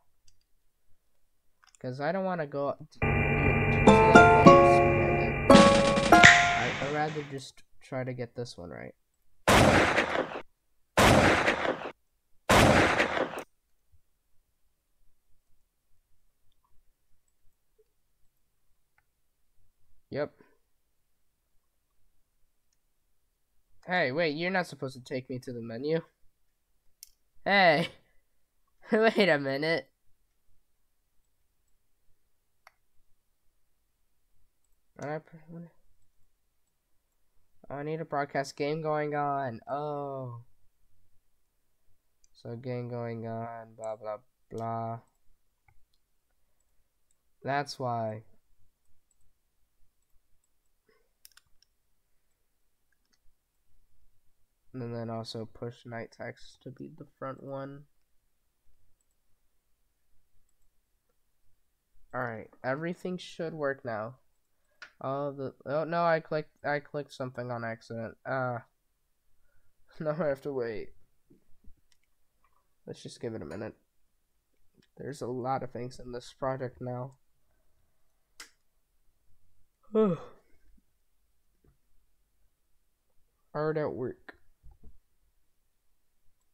Cause I don't wanna go up to I I'd rather just try to get this one right. Yep. Hey, wait, you're not supposed to take me to the menu. Hey, wait a minute. I, I need a broadcast game going on. Oh. So game going on, blah, blah, blah. That's why. And then also push night text to be the front one. Alright, everything should work now. All the oh no, I clicked I clicked something on accident. Ah, uh, now I have to wait. Let's just give it a minute. There's a lot of things in this project now. Hard at work.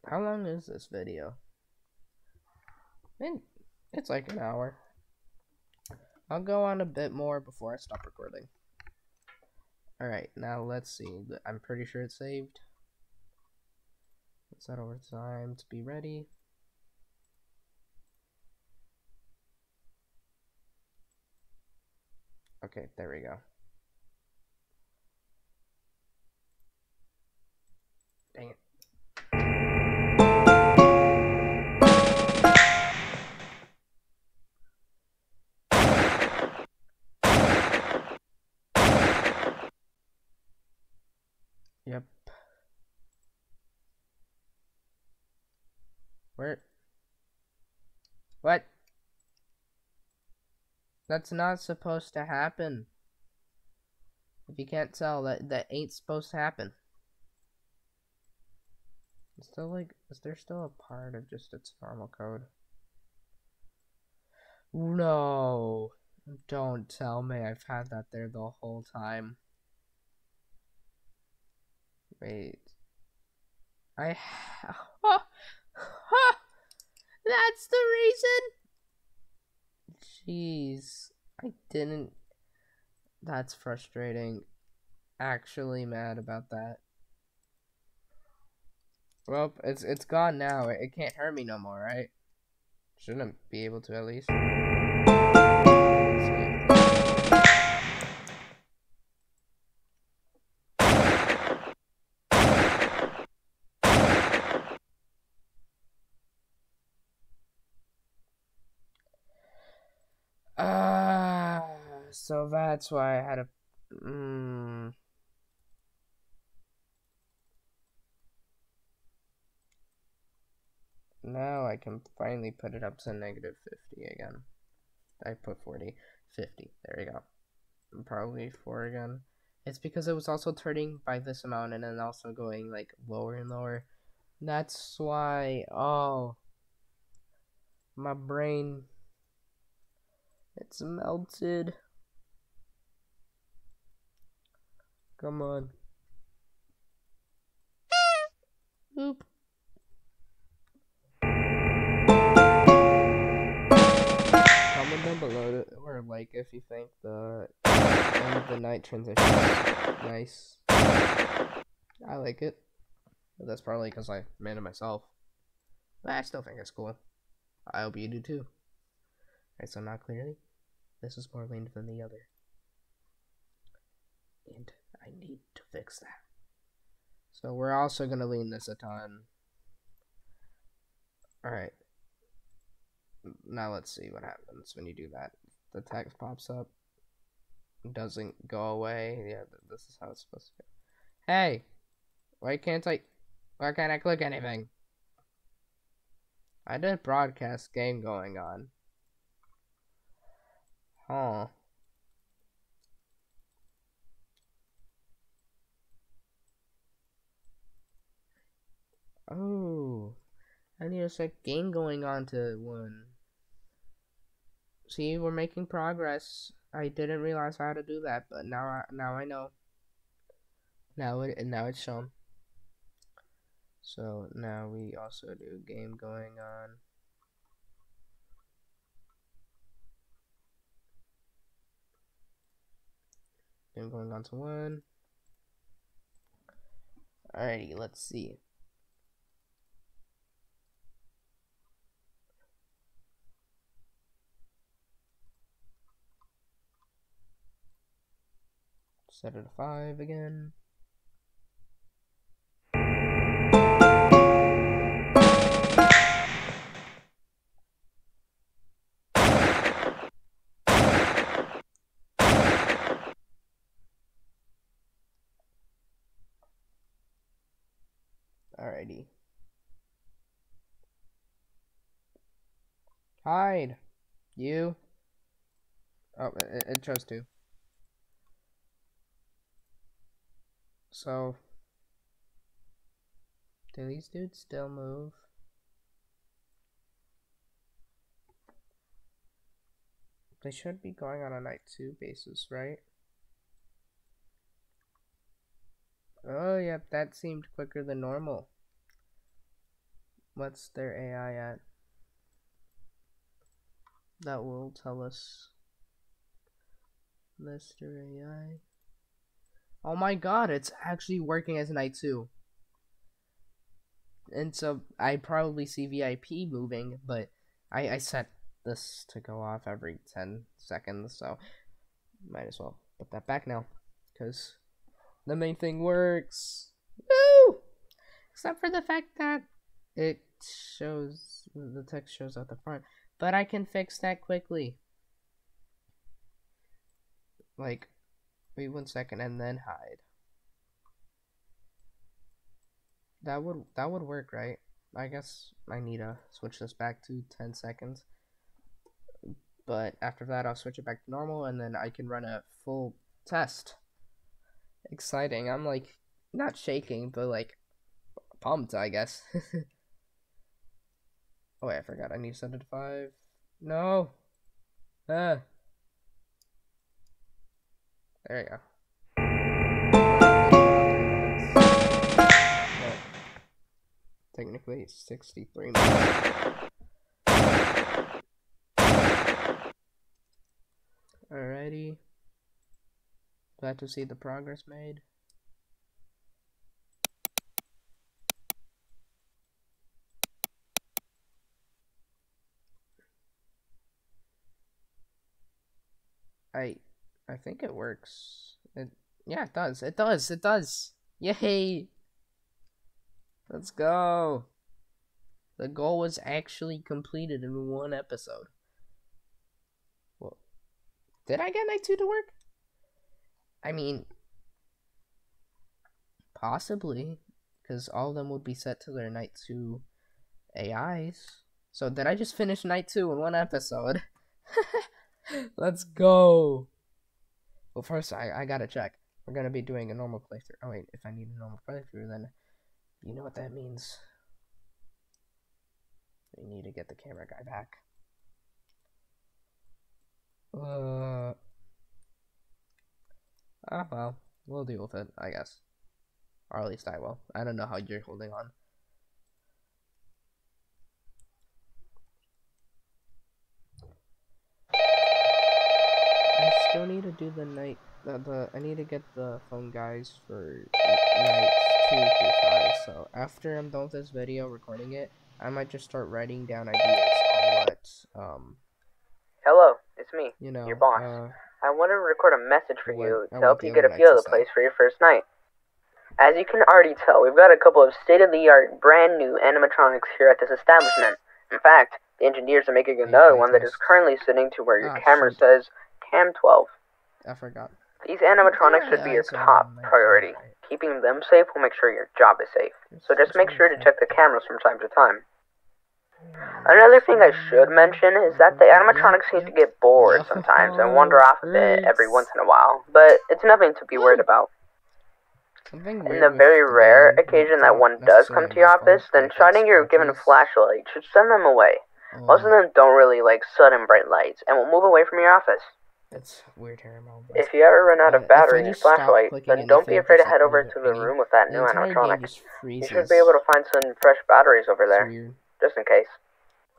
How long is this video? I mean, it's like an hour. I'll go on a bit more before I stop recording. Alright, now let's see. I'm pretty sure it's saved. Set over time to be ready. Okay, there we go. Dang it. Yep. Where? What? That's not supposed to happen. If you can't tell, that that ain't supposed to happen. It's still like, is there still a part of just its normal code? No. Don't tell me I've had that there the whole time. Wait, I ha oh, oh, that's the reason. Jeez, I didn't. That's frustrating. Actually, mad about that. Well, it's it's gone now. It, it can't hurt me no more, right? Shouldn't be able to at least. Ah, uh, so that's why I had a. Mm. Now I can finally put it up to negative fifty again. I put forty, fifty. There we go. And probably four again. It's because it was also turning by this amount and then also going like lower and lower. That's why. Oh, my brain. It's melted. Come on. Oop. Comment down below to, or like if you think the end of the night transition is nice. I like it. But that's probably because I made it myself. But I still think it's cool. I hope you do too. Alright, so not clearly. This is more leaned than the other. And I need to fix that. So we're also going to lean this a ton. Alright. Now let's see what happens when you do that. The text pops up. Doesn't go away. Yeah, this is how it's supposed to go. Hey! Why can't I... Why can't I click anything? I did broadcast game going on. Huh. Oh, I need to set game going on to one. See, we're making progress. I didn't realize how to do that, but now I now I know. Now it now it's shown. So now we also do game going on. Game going on to one. Alrighty, let's see. Set it to five again. Alrighty. Hide. You. Oh, it, it chose to. So, do these dudes still move? They should be going on a night two basis, right? Oh, yep, that seemed quicker than normal. What's their A I at? That will tell us. Mister A I. Oh my god, it's actually working as night two. And so I probably see V I P moving, but I, I set this to go off every ten seconds, so might as well put that back now, because the main thing works. Woo! Except for the fact that it shows, the text shows at the front, but I can fix that quickly. Like... Wait one second and then hide. That would that would work, right? I guess I need to switch this back to ten seconds. But after that, I'll switch it back to normal and then I can run a full test. Exciting. I'm like, not shaking, but like, pumped, I guess. Oh, wait, I forgot. I need to set it to five. No. Ah. There you go. Well, technically, it's sixty-three minutes. Alrighty. Glad to see the progress made. I... I think it works. It, yeah, it does. It does. It does. Yay! Let's go. The goal was actually completed in one episode. Well, did I get night two to work? I mean, possibly, because all of them would be set to their night two A Is. So did I just finish night two in one episode? Let's go. Well, first, I, I gotta check. We're gonna be doing a normal playthrough. Oh, wait, if I need a normal playthrough, then you know what that means. We need to get the camera guy back. Uh. Ah, well. We'll deal with it, I guess. Or at least I will. I don't know how you're holding on. I need to do the night. The, the I need to get the phone guys for night two through five. So after I'm done with this video recording it, I might just start writing down ideas on what, um... Hello, it's me, you know, your boss. Uh, I want to record a message for what, you to I help you get a feel of the place for your first night. As you can already tell, we've got a couple of state-of-the-art, brand-new animatronics here at this establishment. In fact, the engineers are making another yeah, one that is currently sitting to where your ah, camera shoot. says Cam twelve. I forgot. These animatronics yeah, should be your top priority. Right. Keeping them safe will make sure your job is safe. So just make sure to check the cameras from time to time. Another thing I should mention is that the animatronics seem to get bored sometimes and wander off a bit every once in a while, but it's nothing to be worried about. In the very rare occasion that one does come to your office, then shining your given flashlight should send them away. Most of them don't really like sudden bright lights and will move away from your office. That's weird hair. If you ever run out of battery in your flashlight, then don't be afraid to head over to the room with that new animatronic. You should be able to find some fresh batteries over there, just in case.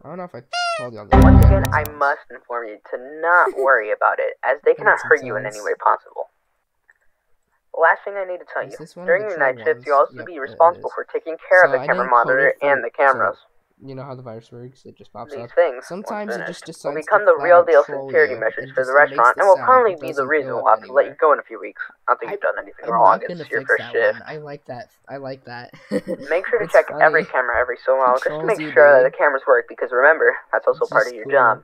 I don't know if I told you. Once again, I must inform you to not worry about it, as they cannot hurt you in any way possible. Last thing I need to tell you, during your night shift, you'll also be responsible for taking care of the camera monitor and the cameras. You know how the virus works, it just pops These up. Things, Sometimes it just decides will become the real deal security you. measures it for the restaurant, and will probably be the reason we'll have to let you go in a few weeks. I don't think I, you've done anything I'm wrong, it's your first shift. One. I like that, I like that. Make sure to check funny. every camera every so while, just to make you, sure buddy. that the cameras work, because remember, that's also it's part of your cool. job.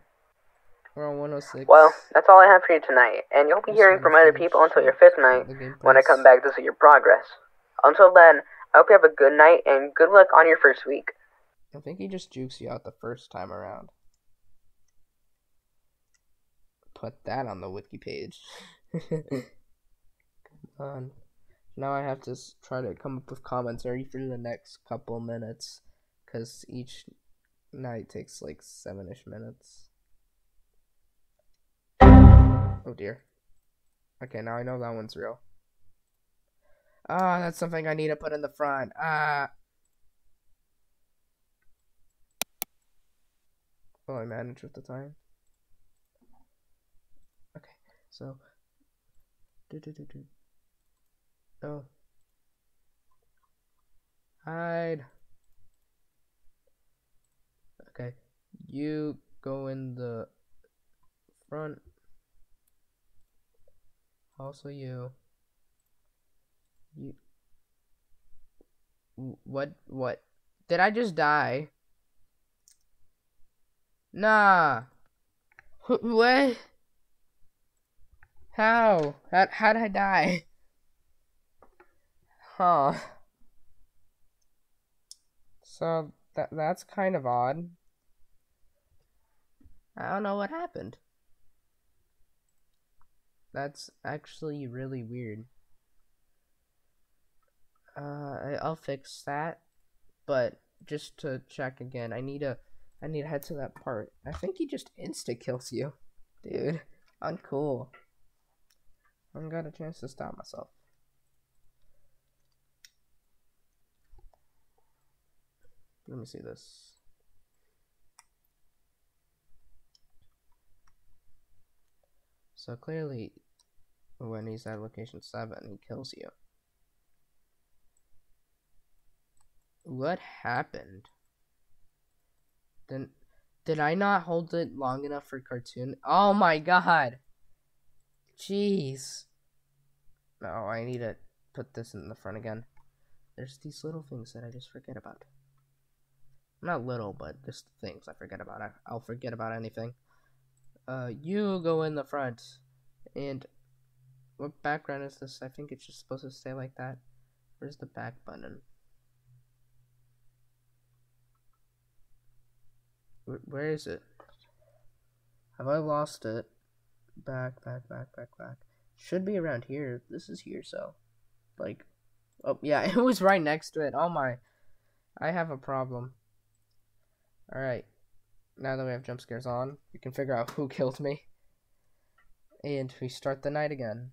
We're on one oh six. Well, that's all I have for you tonight, and you'll be just hearing from other people until your fifth night, when I come back to see your progress. Until then, I hope you have a good night, and good luck on your first week. I think he just jukes you out the first time around. Put that on the wiki page. Come on. Now I have to try to come up with commentary for the next couple minutes, because each night takes like seven-ish minutes. Oh dear. Okay, now I know that one's real. Ah, that's something I need to put in the front. Ah. Well, I managed with the time. Okay, so. Do, do, do, do. Oh. Hide. Okay, you go in the front. Also, you. You. What? What? Did I just die? Nah. What? How? How? How did I die? Huh. So that that's kind of odd. I don't know what happened. That's actually really weird. Uh, I'll fix that. But just to check again, I need a. I need to head to that part. I think he just insta-kills you. Dude, uncool. I haven't got a chance to stop myself. Let me see this. So clearly, when he's at location seven, he kills you. What happened? Did, did I not hold it long enough for cartoon? Oh my god! Jeez. No, I need to put this in the front again. There's these little things that I just forget about. Not little, but just things I forget about. I, I'll forget about anything. Uh, you go in the front. And what background is this? I think it's just supposed to stay like that. Where's the back button? Where is it? Have I lost it? Back, back, back, back, back. Should be around here. This is here, so. Like, oh, yeah, it was right next to it. Oh my. I have a problem. Alright. Now that we have jump scares on, we can figure out who killed me. And we start the night again.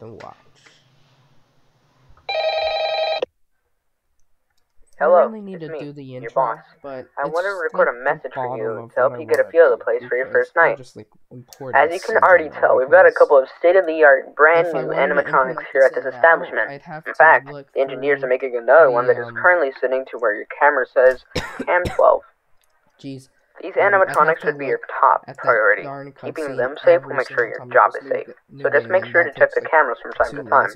Watch. Hello, I really need to me, do the intro, boss. But I want to record a message for you to help you get a feel of the place for your first night. Just, like, as you can already tell, we've got a couple of state-of-the-art, brand new animatronics here at this establishment. In fact, the engineers are making another one that is currently sitting to where your camera says cam twelve. Jeez. These animatronics should be your top priority. Keeping them safe will make sure your job is safe. So just make sure to check the cameras from time to time.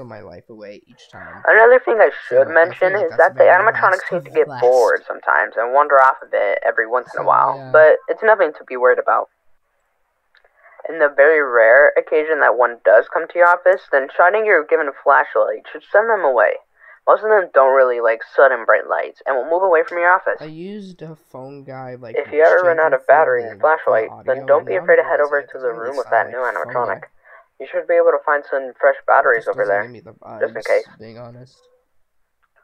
Another thing I should mention is that the animatronics seem to get bored sometimes and wander off of it every once in a while, but it's nothing to be worried about. In the very rare occasion that one does come to your office, then shining your given flashlight should send them away. Most of them don't really like sudden bright lights, and will move away from your office. I used a phone guy like. If you ever run out of battery in the flashlight, then don't be afraid to head over to the room with that new animatronic. You should be able to find some fresh batteries over there, just in case. Being honest.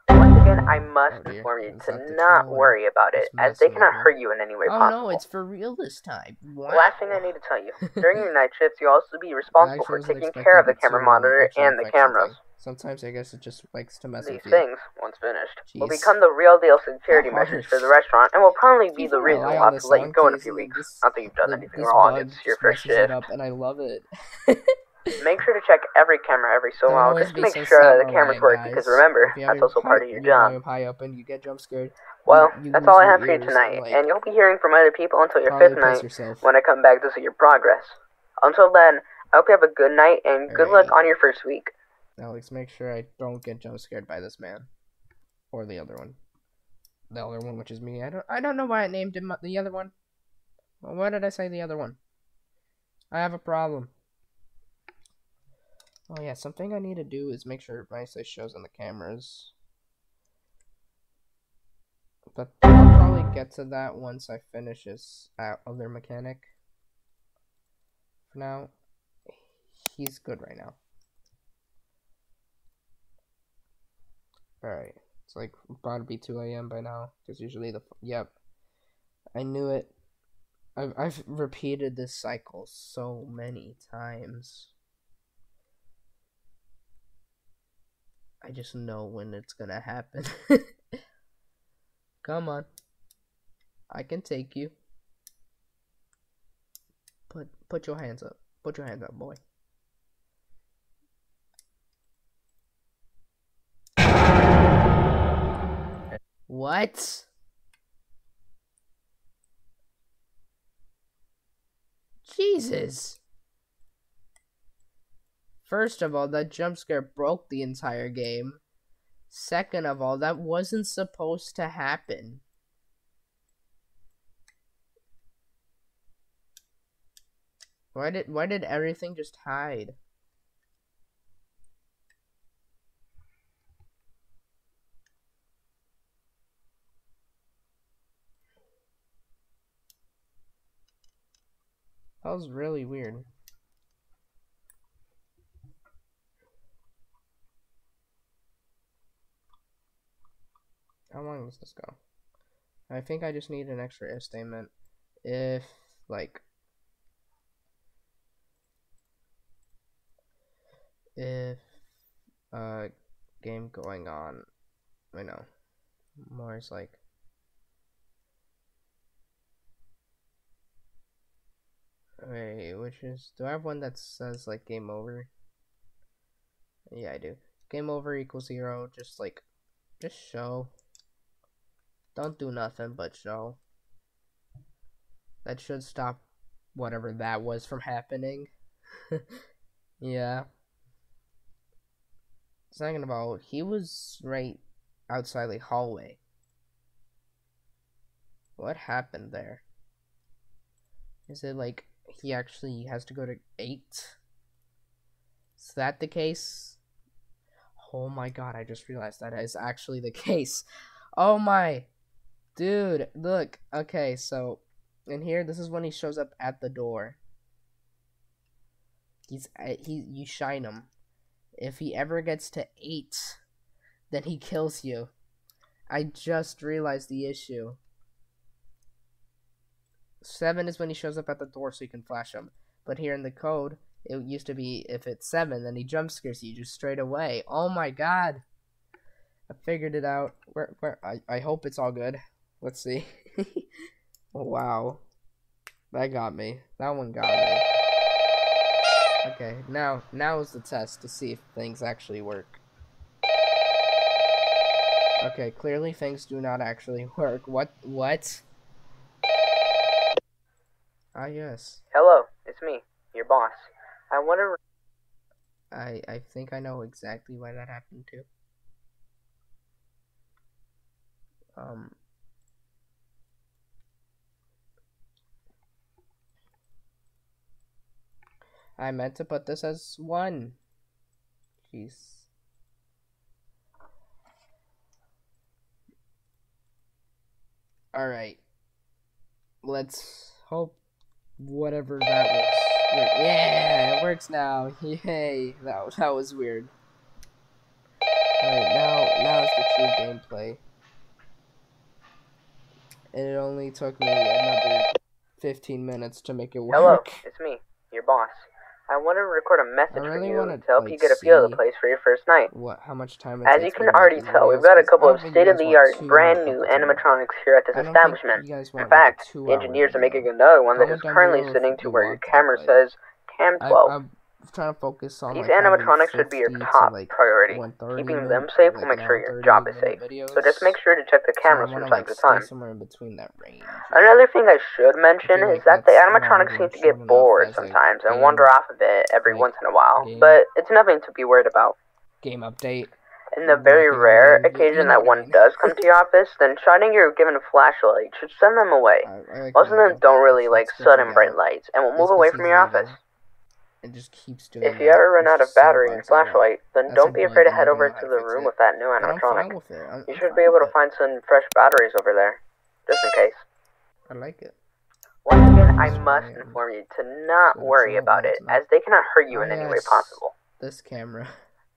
Once again, I must inform you to not worry about it, as they cannot hurt you in any way possible. Oh no, it's for real this time. Last thing I need to tell you: during your night shifts, you'll also be responsible for taking care of the camera monitor and the cameras. Sometimes I guess it just likes to mess with you. These things, once finished, Jeez. will become the real deal security measures for the restaurant, and will probably be the reason we'll have to let you go in a few weeks. This, Not that you've done the, anything wrong, it's your first shift. Up and I love it. Make sure to check every camera every so while, just to make so sure that the cameras work, guys. Because remember, that's also part of your job. You high up and you get jump scared, well, you that's all I have for you tonight, like, and you'll be hearing from other people until your fifth night, yourself. when I come back to see your progress. Until then, I hope you have a good night, and good luck on your first week. Alex, make sure I don't get jump scared by this man, or the other one, the other one, which is me. I don't, I don't know why I named him the other one. Well, why did I say the other one? I have a problem. Oh yeah, something I need to do is make sure my face shows on the cameras. But I'll probably get to that once I finish this uh, other mechanic. For now, he's good right now. Alright, it's like about to be two A M by now, because usually the, yep, I knew it. I've, I've repeated this cycle so many times. I just know when it's gonna happen. Come on, I can take you. Put, put your hands up, put your hands up, boy. What? Jesus. First of all, that jump scare broke the entire game. Second of all, that wasn't supposed to happen. Why did why did everything just hide? That was really weird. How long does this go? I think I just need an extra if statement. If, like, if, uh, game going on, I know, more is like, wait, which is, do I have one that says like game over? Yeah, I do. Game over equals zero, just like, just show. Don't do nothing but show. That should stop whatever that was from happening. Yeah. Second of all, he was right outside the hallway. What happened there? Is it like, he actually has to go to eight? Is that the case? Oh my god, I just realized that is actually the case. Oh my. Dude, look. Okay, so in here, this is when he shows up at the door. He's he you shine him. If he ever gets to eight, then he kills you. I just realized the issue. Seven is when he shows up at the door so you can flash him. But here in the code, it used to be if it's seven, then he jump scares you just straight away. Oh my god. I figured it out. Where, where? I, I hope it's all good. Let's see. Oh, wow, that got me. That one got me. Okay, now, now is the test to see if things actually work. Okay, clearly things do not actually work. What? What? Ah, yes. Hello, it's me, your boss. I wonder. I I think I know exactly why that happened too. Um. I meant to put this as one. Jeez. Alright. Let's hope whatever that was. Yeah, it works now. Yay. That, that was weird. Alright, now, now is the true gameplay. And it only took me another fifteen minutes to make it work. Hello, it's me, your boss. I want to record a message for really you to help like, you get a feel of the place for your first night. What? How much time? As you can already tell, we've got a couple of state-of-the-art, brand new animatronics here at this establishment. In fact, the engineers are making another one that is currently sitting to where your camera says Cam twelve. I'm trying to focus on these animatronics should be your top priority. Keeping them safe will make sure your job is safe. So just make sure to check the cameras from time to time. Another thing I should mention is that the animatronics seem to get bored sometimes and wander off a bit every once in a while, but it's nothing to be worried about. Game update. In the very rare occasion that one does come to your office, then shining your given flashlight should send them away. Most of them don't really like sudden bright lights and will move away from your office. It just keeps doing. If you ever run out of battery in your flashlight, then don't be afraid to head over to the room with that new animatronic. You should be able to find some fresh batteries over there, just in case. I like it. Once again, I must inform you to not worry about it, as they cannot hurt you in any way possible. This camera.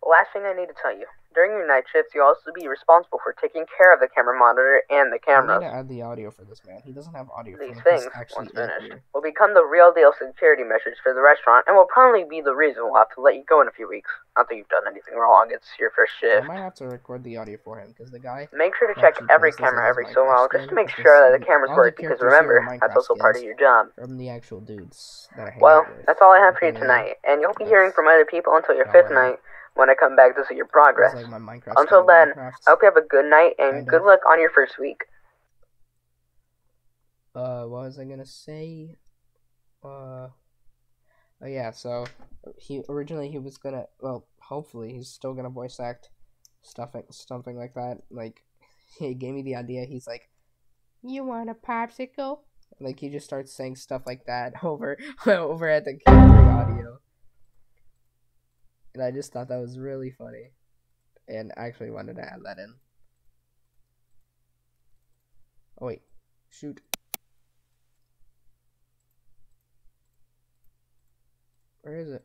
Last thing I need to tell you: during your night shifts, you'll also be responsible for taking care of the camera monitor and the cameras. I need to add the audio for this man. He doesn't have audio. These for things, once finished, will become the real deal security measures for the restaurant, and will probably be the reason we'll have to let you go in a few weeks. Not that you've done anything wrong. It's your first shift. I might have to record the audio for him because the guy. Make sure to check every camera every so often, just to make sure that the cameras work. Because remember, that's also part of your job. From the actual dudes that I hang well, with. That's all I have for you tonight, and you'll be hearing from other people until your fifth night. When I come back to see your progress. Like until then, Minecraft. I hope you have a good night and good luck on your first week. Uh, what was I gonna say? Uh, oh yeah, so he originally he was gonna, well, hopefully he's still gonna voice act stuffing, something like that. Like, he gave me the idea. He's like, "You want a popsicle?" Like he just starts saying stuff like that over over at the camera audio. And I just thought that was really funny. And I actually wanted to add that in. Oh, wait. Shoot. Where is it?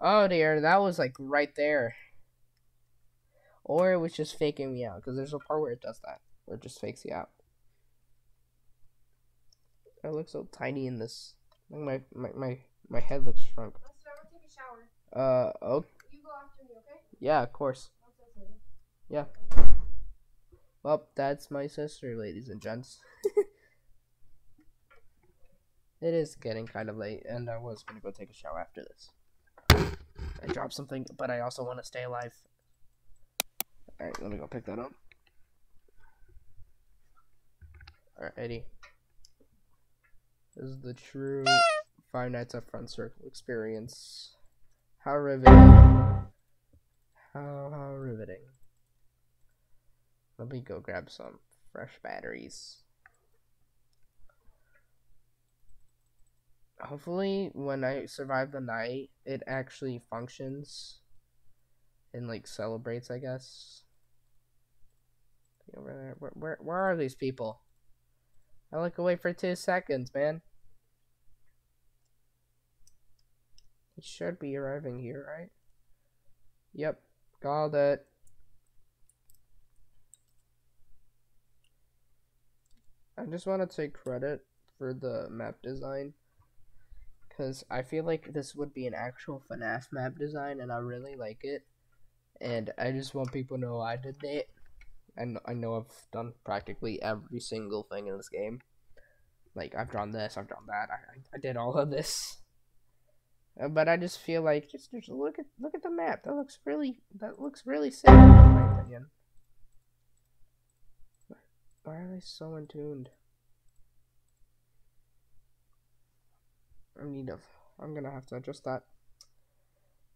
Oh, dear. That was, like, right there. Or it was just faking me out. Because there's a part where it does that. Where it just fakes you out. I look so tiny in this. My, my, my, my head looks shrunk. Let's start with taking a shower. Uh, oh. You go after me, okay? Yeah, of course. Yeah. Well, that's my sister, ladies and gents. It is getting kind of late, and I was gonna go take a shower after this. I dropped something, but I also want to stay alive. Alright, let me go pick that up. Alrighty. This is the true Five Nights at Friend Circle experience. How riveting. How, how riveting. Let me go grab some fresh batteries. Hopefully, when I survive the night, it actually functions and, like, celebrates, I guess. Over there. Where, where, where are these people? I look away for two seconds, man. He should be arriving here, right? Yep, got it. I just want to take credit for the map design, because I feel like this would be an actual FNAF map design, and I really like it. and I just want people to know I did it. And I know I've done practically every single thing in this game. Like, I've drawn this, I've drawn that, I, I did all of this. But I just feel like, just, just look at look at the map. That looks really, that looks really sick, in my opinion. Why are they so untuned? I need a, I'm gonna have to adjust that.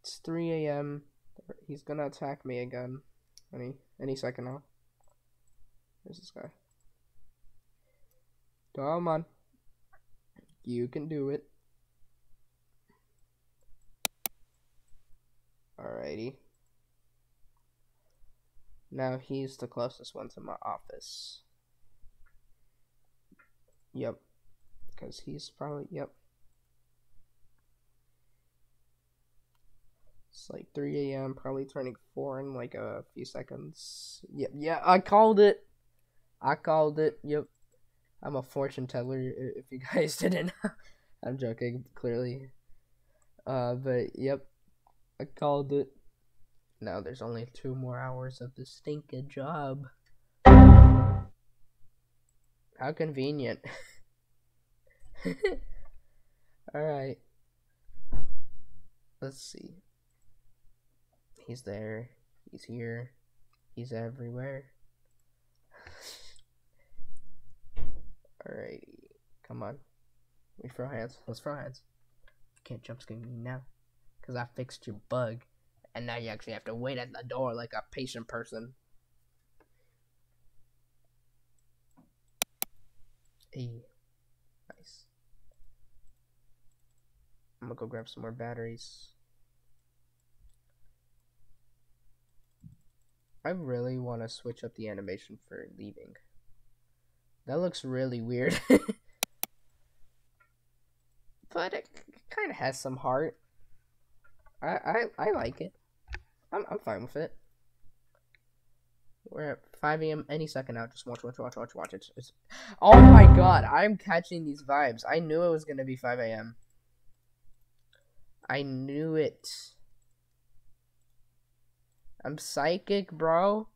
It's three A M He's gonna attack me again. Any, any second now. Where's this guy? Come on. You can do it. Alrighty. Now he's the closest one to my office. Yep. Because he's probably, yep. It's like three A M, probably turning four in like a few seconds. Yep, yeah, I called it. I called it, yep. I'm a fortune teller, if you guys didn't. I'm joking, clearly. Uh, but, yep. I called it. Now there's only two more hours of this stinking job. How convenient. Alright. Let's see. He's there. He's here. He's everywhere. Alright, come on. We throw hands. Let's throw hands. You can't jump scare me now, because I fixed your bug. And now you actually have to wait at the door like a patient person. Hey. Nice. I'm gonna go grab some more batteries. I really want to switch up the animation for leaving. That looks really weird. But it kind of has some heart. I, I I like it. I'm I'm fine with it. We're at five A M any second now. Just watch, watch, watch, watch, watch. It's, it's... Oh my god, I'm catching these vibes. I knew it was going to be five A M I knew it. I'm psychic, bro.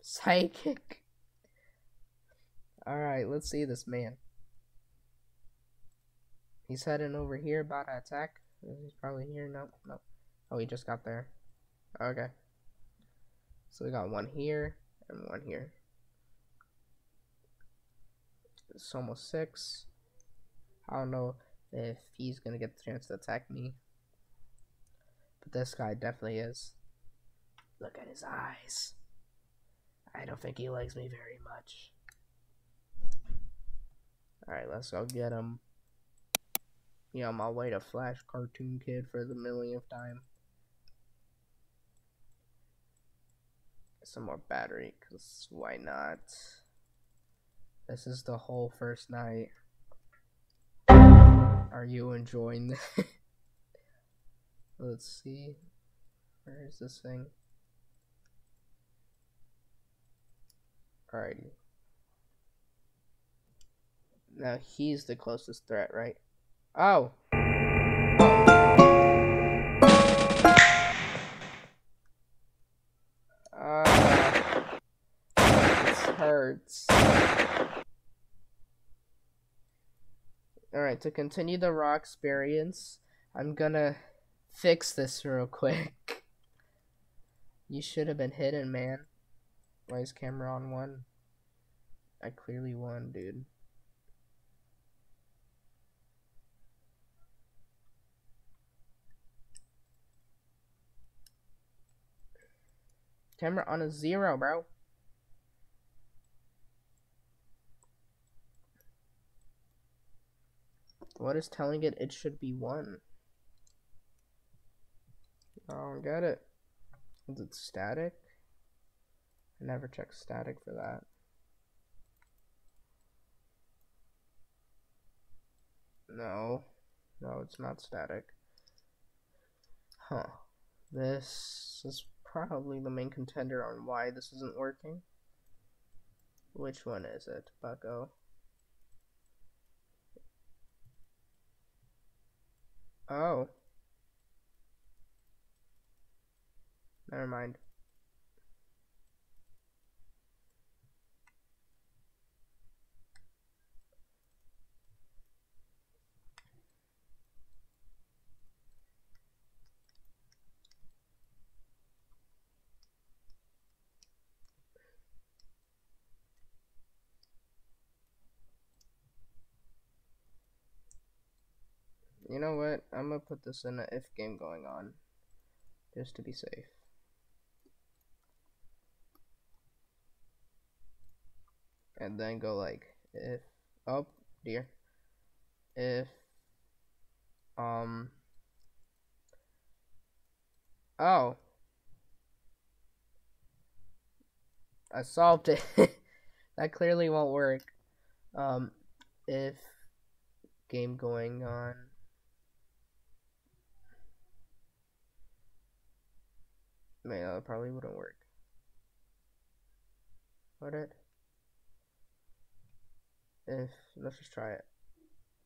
Psychic. Alright, let's see this man. He's heading over here, about to attack. He's probably here. No, no. Oh, he just got there. Okay. So we got one here and one here. It's almost six. I don't know if he's gonna get the chance to attack me. But this guy definitely is. Look at his eyes. I don't think he likes me very much. Alright, let's go get him. You know, my way to Flash Cartoon Kid for the millionth time. Some more battery, because why not? This is the whole first night. Are you enjoying this? Let's see. Where is this thing? Alrighty. Now he's the closest threat, right? Oh. Uh, this hurts. Alright, to continue the raw experience, I'm gonna fix this real quick. You should have been hidden, man. Why is camera on one? I clearly won, dude. Camera on a zero, bro. What is telling it it should be one? I don't get it. Is it static? I never check static for that. No. No, it's not static. Huh. This is probably the main contender on why this isn't working. Which one is it, bucko? Oh. Never mind. You know what? I'm gonna put this in a if game going on, just to be safe. And then go like if oh dear if um oh I solved it. That clearly won't work. Um if game going on. Man, that probably wouldn't work. Would it? If, let's just try it.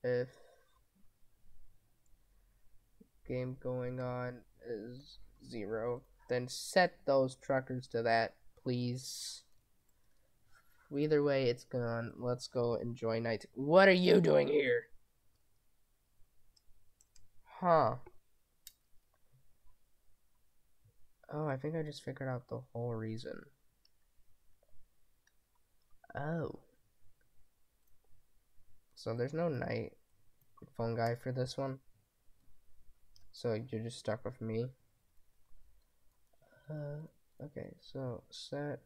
If game going on is zero, then set those truckers to that, please. Either way, it's gone. Let's go enjoy night. What are you doing here? Huh. Oh, I think I just figured out the whole reason. Oh. So there's no night phone guy for this one. So you're just stuck with me. Uh, okay, so set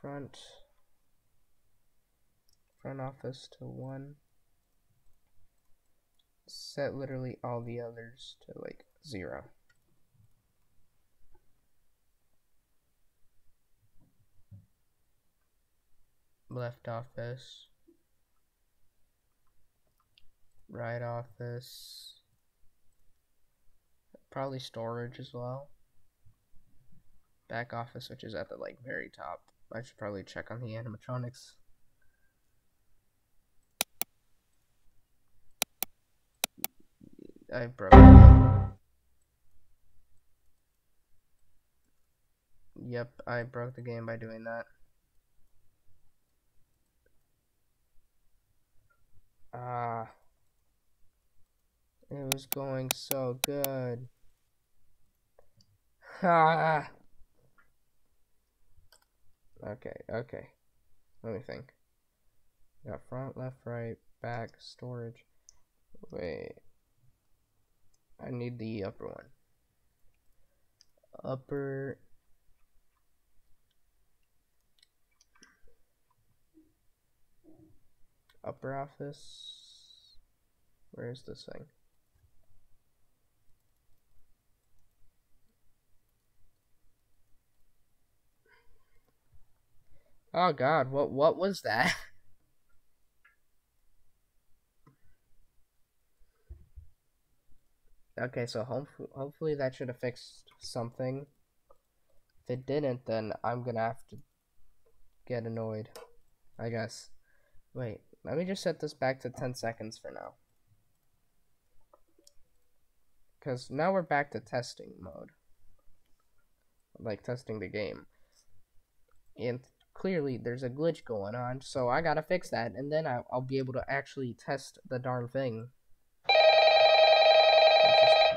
front front office to one. Set literally all the others to like zero. Left office, right office, probably storage as well, back office, which is at the like very top. I should probably check on the animatronics. I broke it. Yep, I broke the game by doing that. Ah, it was going so good. Ah. Okay, okay. Let me think. We got front, left, right, back, storage. Wait. I need the upper one. Upper. Upper office. Where is this thing? Oh God! What what was that? Okay, so home, hopefully that should have fixed something. If it didn't, then I'm gonna have to get annoyed, I guess. Wait. Let me just set this back to ten seconds for now. Because now we're back to testing mode. Like, testing the game. And clearly, there's a glitch going on, so I gotta fix that. And then I'll, I'll be able to actually test the darn thing. Let's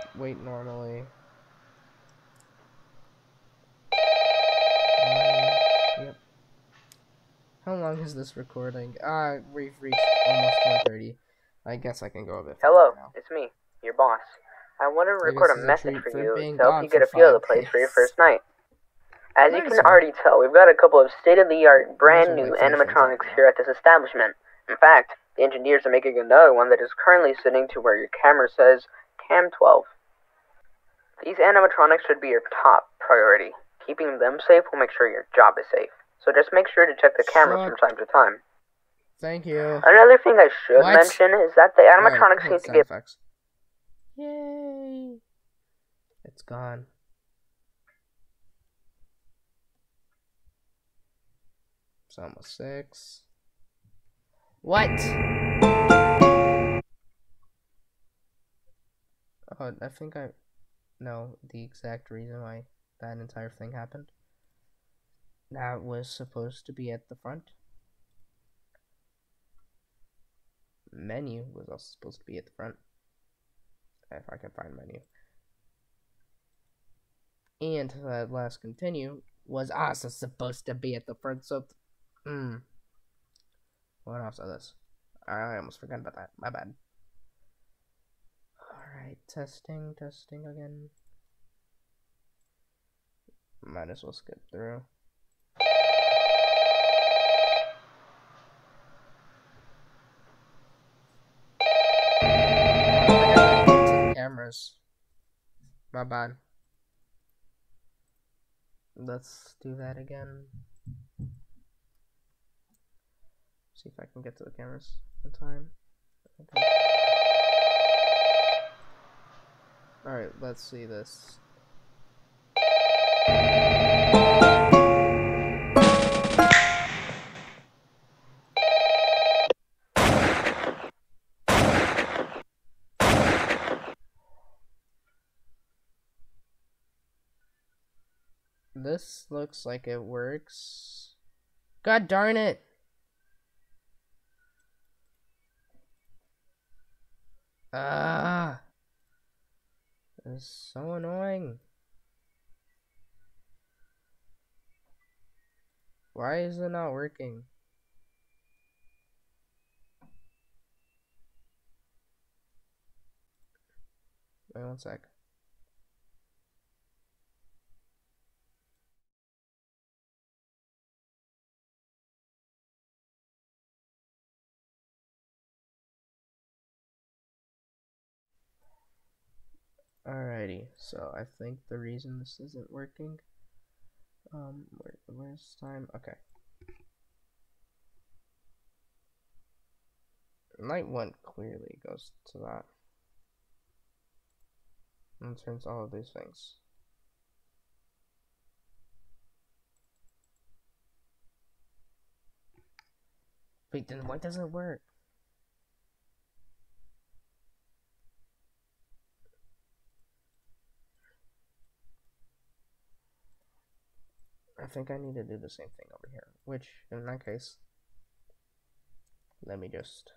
just wait normally. How long is this recording? Uh, we've reached almost one thirty. I guess I can go a bit further. Hello, now. It's me, your boss. I want to record a message for you to help you get a feel of the place for your first night. As you can already tell, we've got a couple of state-of-the-art, brand new animatronics here at this establishment. In fact, the engineers are making another one that is currently sitting to where your camera says Cam twelve. These animatronics should be your top priority. Keeping them safe will make sure your job is safe. So just make sure to check the camera Shut. from time to time. Thank you. Another thing I should what? mention is that the animatronics right, seem to get... Effects. Yay! It's gone. It's almost six. What? Oh, I think I... No, the exact reason why... that entire thing happened. That was supposed to be at the front. Menu was also supposed to be at the front. If I can find menu. And that last continue was also supposed to be at the front, so... Mmm. What else is this? I almost forgot about that. My bad. Alright, testing, testing again. Might as well skip through. Cameras. My bad. Let's do that again. See if I can get to the cameras in time. Okay. Alright, let's see this. This looks like it works. God darn it! Ah, this is so annoying. Why is it not working? Wait one sec. Alrighty, so I think the reason this isn't working, um, where, where's time? Okay. Night one clearly goes to that. And turns all of these things. Wait, then why doesn't it work? I think I need to do the same thing over here, which, in that case, let me just,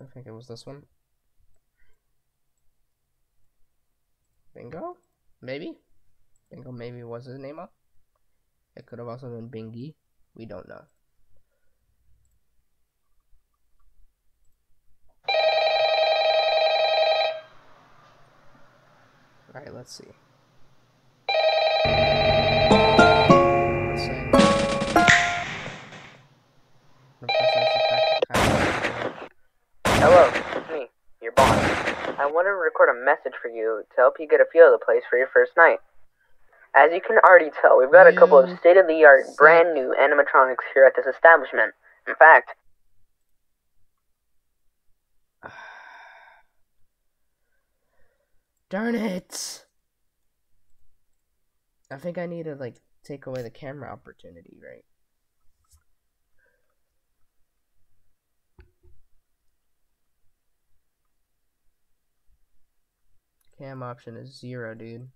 I think it was this one. Bingo? Maybe? Bingo maybe was his name up? It could have also been Bingy. We don't know. Alright, let's see. Hello, it's me, your boss. I want to record a message for you to help you get a feel of the place for your first night. As you can already tell, we've got a couple of state-of-the-art, brand new animatronics here at this establishment. In fact... Darn it! I think I need to, like, take away the camera opportunity, right? Cam option is zero, dude.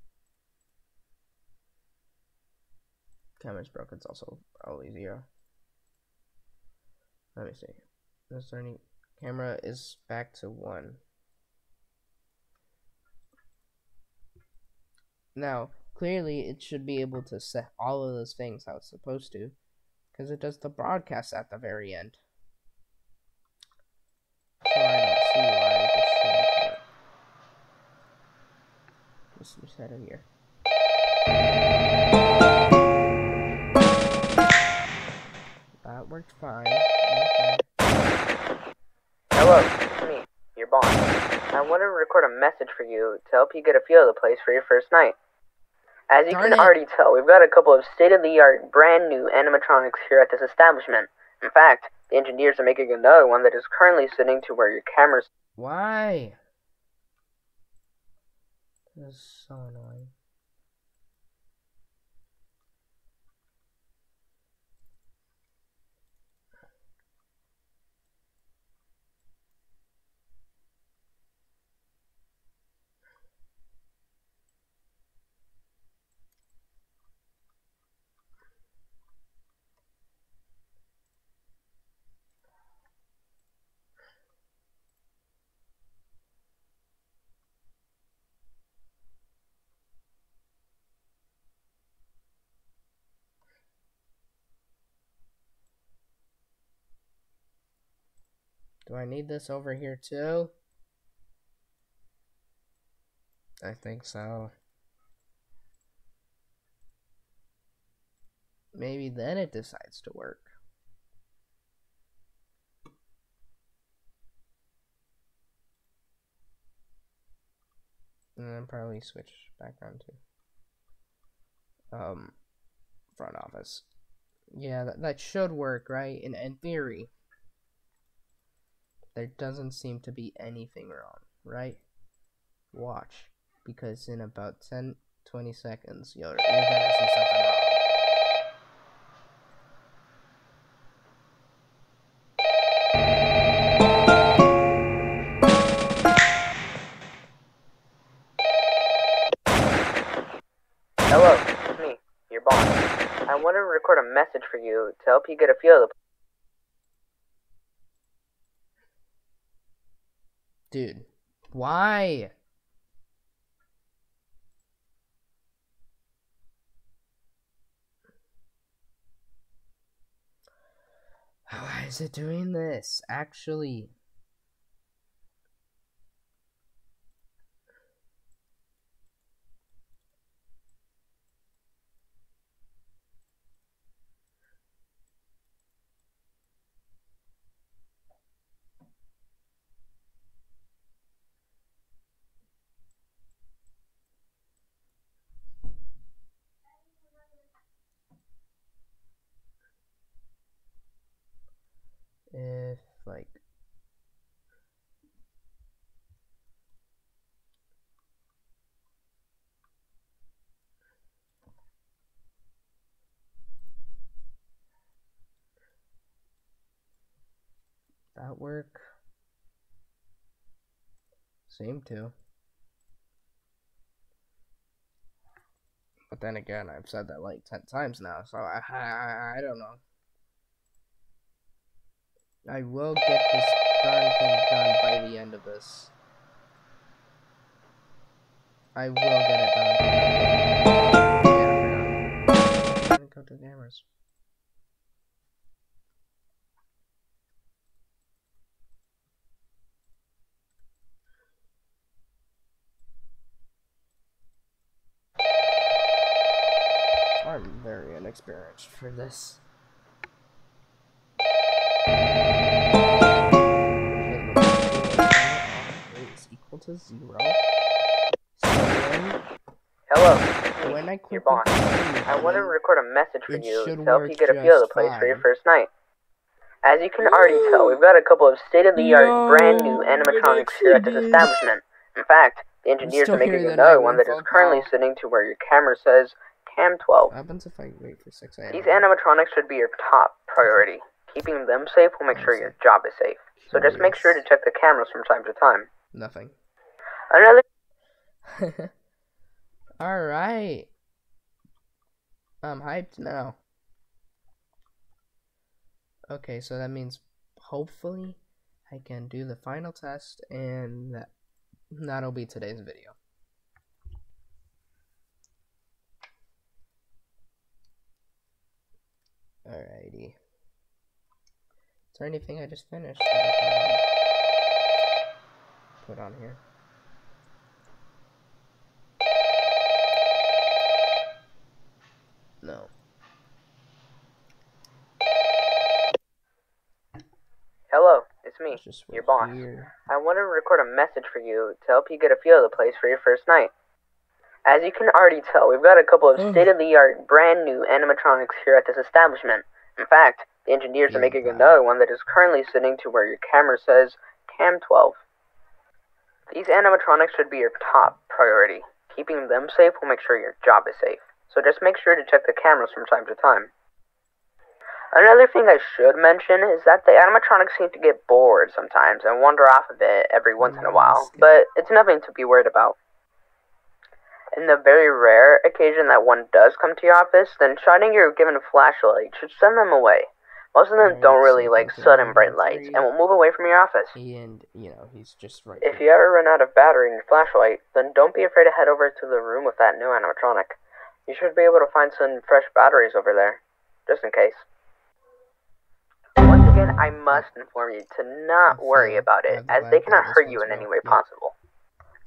Camera's broken, it's also probably zero. Let me see. Is there any... Camera is back to one. Now, clearly it should be able to set all of those things how it's supposed to, because it does the broadcast at the very end. So I don't see why this shouldn't work. Let's just head over here. That worked fine. Okay. Hello, it's me, your boss. I want to record a message for you to help you get a feel of the place for your first night. As you Darn can it. already tell, we've got a couple of state-of-the-art, brand new animatronics here at this establishment. In fact, the engineers are making another one that is currently sitting to where your camera's... Why? This is so annoying. Do I need this over here too? I think so. Maybe then it decides to work. And then probably switch back on to um, front office. Yeah, that, that should work, right? In, in theory. There doesn't seem to be anything wrong, right? Watch. Because in about ten, twenty seconds, you're, you're gonna see something wrong. I want to record a message for you to help you get a feel of the... Dude, why? Why is it doing this? Actually... If, like, that work seemed to, but then again, I've said that like ten times now, so I I, I don't know. I will get this darn thing done by the end of this. I will get it done. Yeah, I forgot. I'm gonna go to the cameras. I'm very inexperienced for this. To zero. So when, Hello. When I quit your I want to record a message for you to help you get a feel of the place fine. For your first night. As you can already tell, we've got a couple of state-of-the-art, no, brand new animatronics here at this establishment. In fact, the engineers are making another one that is currently out. Sitting to where your camera says Cam twelve. What happens if I wait for six a m? These animatronics should be your top priority. Keeping them safe will make sure your job is safe. So just make sure to check the cameras from time to time. Nothing. Another. All right. I'm hyped now. Okay, so that means hopefully I can do the final test, and that, that'll be today's video. Alrighty. Is there anything I just finished that I can put on here? No. Hello, it's me, Just your boss. Here. I want to record a message for you to help you get a feel of the place for your first night. As you can already tell, we've got a couple of oh. state-of-the-art, brand new animatronics here at this establishment. In fact, the engineers yeah, are making wow. another one that is currently sitting to where your camera says Cam twelve. These animatronics should be your top priority. Keeping them safe will make sure your job is safe. So just make sure to check the cameras from time to time. Another thing I should mention is that the animatronics seem to get bored sometimes and wander off of it every once in a while, but it's nothing to be worried about. In the very rare occasion that one does come to your office, then shining your given flashlight should send them away. Most of them don't really like sudden bright lights and will move away from your office. And, you know, he's just right there. If you ever run out of battery in your flashlight, then don't be afraid to head over to the room with that new animatronic. You should be able to find some fresh batteries over there, just in case. Again, I must inform you to not worry about it, as they cannot hurt you in any way possible.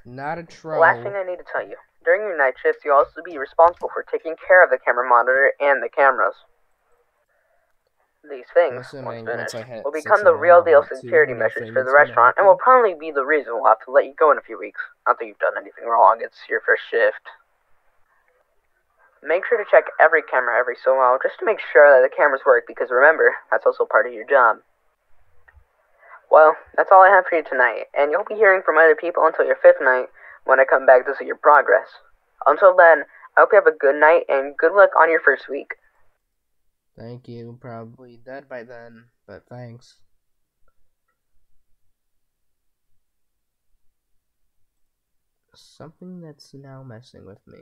Not a troll. Last thing I need to tell you. During your night shifts, you'll also be responsible for taking care of the camera monitor and the cameras. These things, once finished, will become the real deal security measures for the restaurant, and will probably be the reason we'll have to let you go in a few weeks. Not that you've done anything wrong, it's your first shift. Make sure to check every camera every so while, just to make sure that the cameras work, because remember, that's also part of your job. Well, that's all I have for you tonight, and you'll be hearing from other people until your fifth night, when I come back to see your progress. Until then, I hope you have a good night, and good luck on your first week. Thank you, probably dead by then, but thanks. Something that's now messing with me.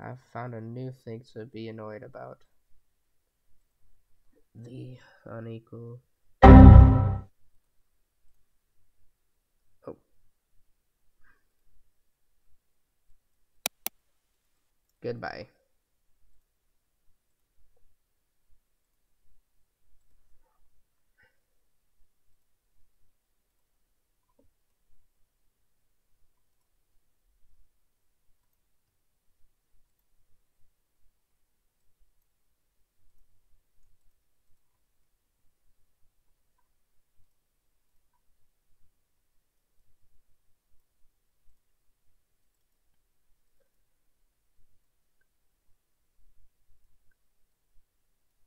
I've found a new thing to be annoyed about. The unequal. Oh. Goodbye.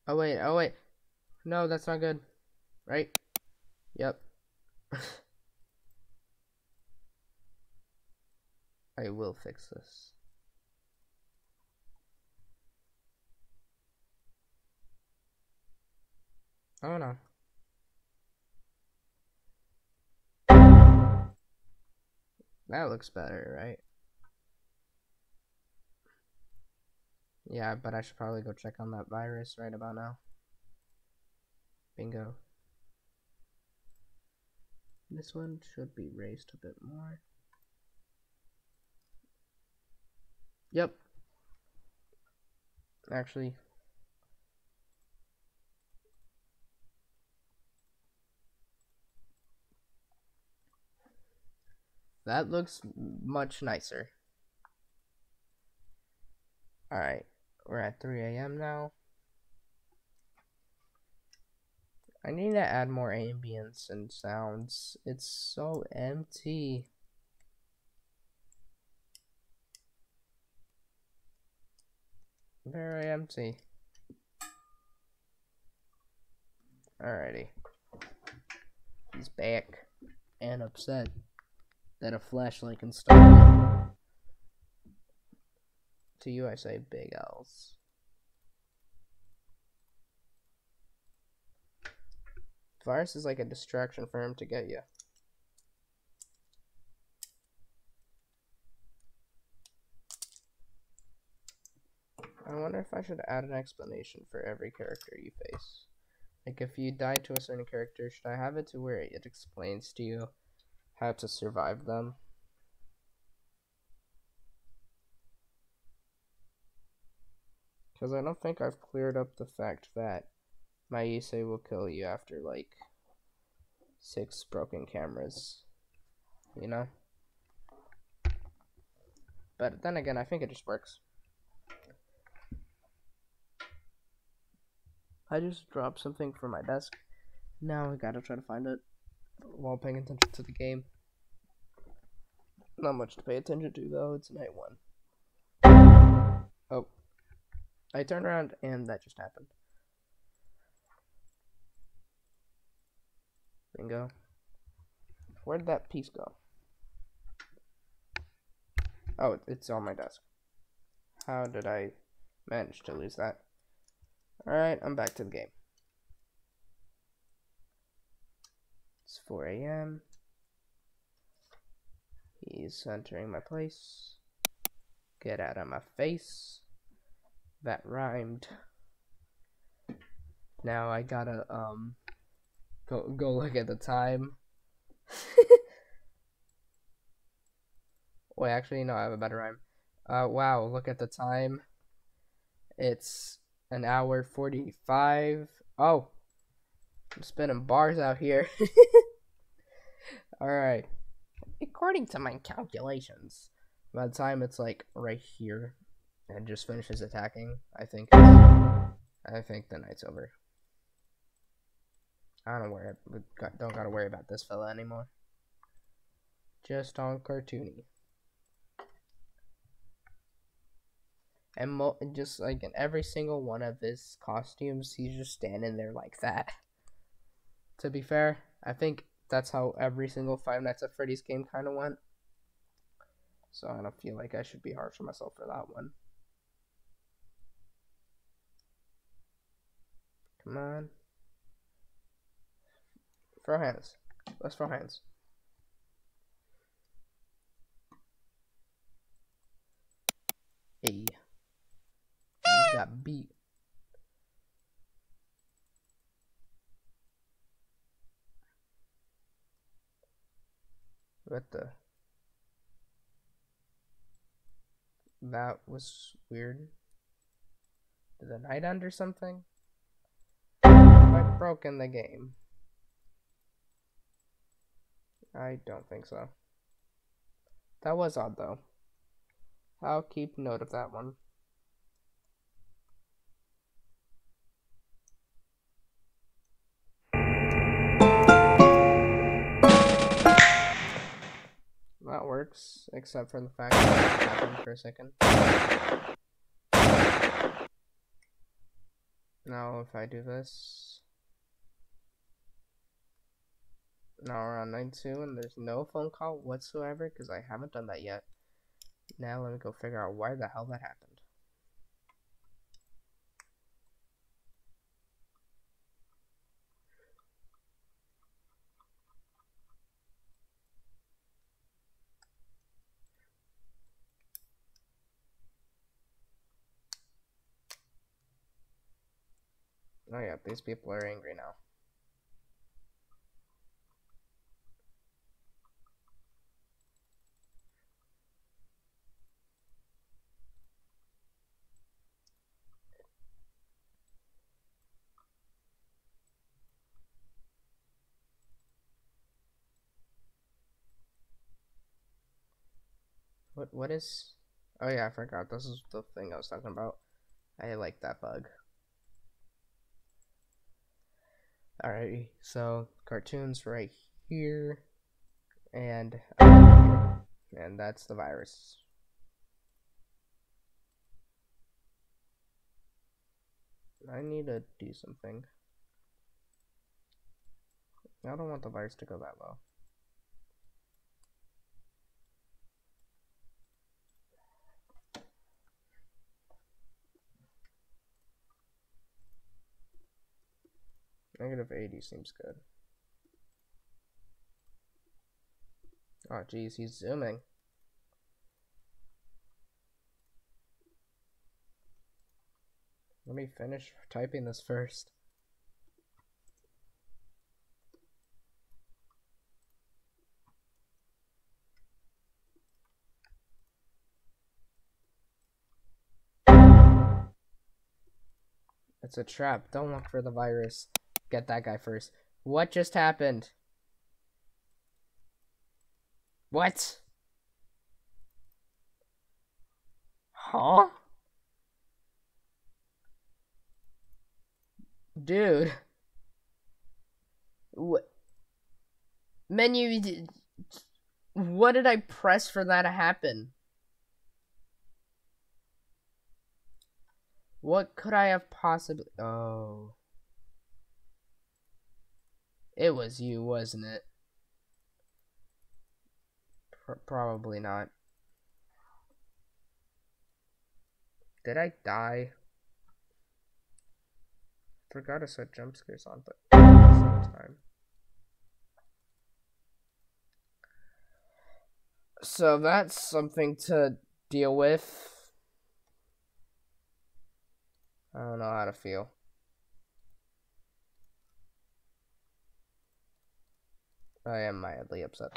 Oh wait, oh wait. No, that's not good. Right? Yep. I will fix this. Oh no. That looks better, right? Yeah, but I should probably go check on that virus right about now. Bingo. This one should be raised a bit more. Yep. Actually. That looks much nicer. Alright. We're at three A M now. I need to add more ambience and sounds. It's so empty. Very empty. Alrighty. He's back and upset that a flashlight can stop. To you, I say big L's. Virus is like a distraction for him to get you. I wonder if I should add an explanation for every character you face. Like, if you die to a certain character, should I have it to where it explains to you how to survive them? Because I don't think I've cleared up the fact that my Yusei will kill you after, like, six broken cameras, you know? But then again, I think it just works. I just dropped something from my desk. Now I gotta try to find it while paying attention to the game. Not much to pay attention to, though. It's night one. Oh. I turned around and that just happened. Bingo. Where'd that piece go? Oh, it's on my desk. How did I manage to lose that? Alright, I'm back to the game. It's four A M He's entering my place. Get out of my face. That rhymed. Now I gotta um go go look at the time. Wait, actually no, I have a better rhyme. Uh, wow, look at the time. It's an hour forty-five. Oh, I'm spinning bars out here. Alright. According to my calculations, by the time it's like right here and just finishes attacking, I think I think the night's over. I don't worry, don't gotta worry about this fella anymore. Just on cartoony. And mo just like in every single one of his costumes, he's just standing there like that. To be fair, I think that's how every single Five Nights at Freddy's game kind of went. So I don't feel like I should be harsh on myself for that one. Come on. Throw hands. Let's throw hands. Hey. You got beat. What the? That was weird. Did the night end or something? I broke in the game. I don't think so. That was odd though. I'll keep note of that one. That works, except for the fact that it happened for a second. Now if I do this... Now we're on night two and there's no phone call whatsoever because I haven't done that yet. Now let me go figure out why the hell that happened. Oh yeah, these people are angry now. What what is? Oh yeah, I forgot. This is the thing I was talking about. I like that bug. Alrighty, so cartoons right here, and uh, and that's the virus. I need to do something. I don't want the virus to go that low. negative eighty seems good. Oh geez, he's zooming. Let me finish typing this first. It's a trap. Don't look for the virus. Get that guy first. What just happened? What? Huh? Dude. What? Menu. What did I press for that to happen? What could I have possibly. Oh. It was you, wasn't it? P- probably not. Did I die? Forgot I set jump scares on, but at the same time. So that's something to deal with. I don't know how to feel. I am mildly upset.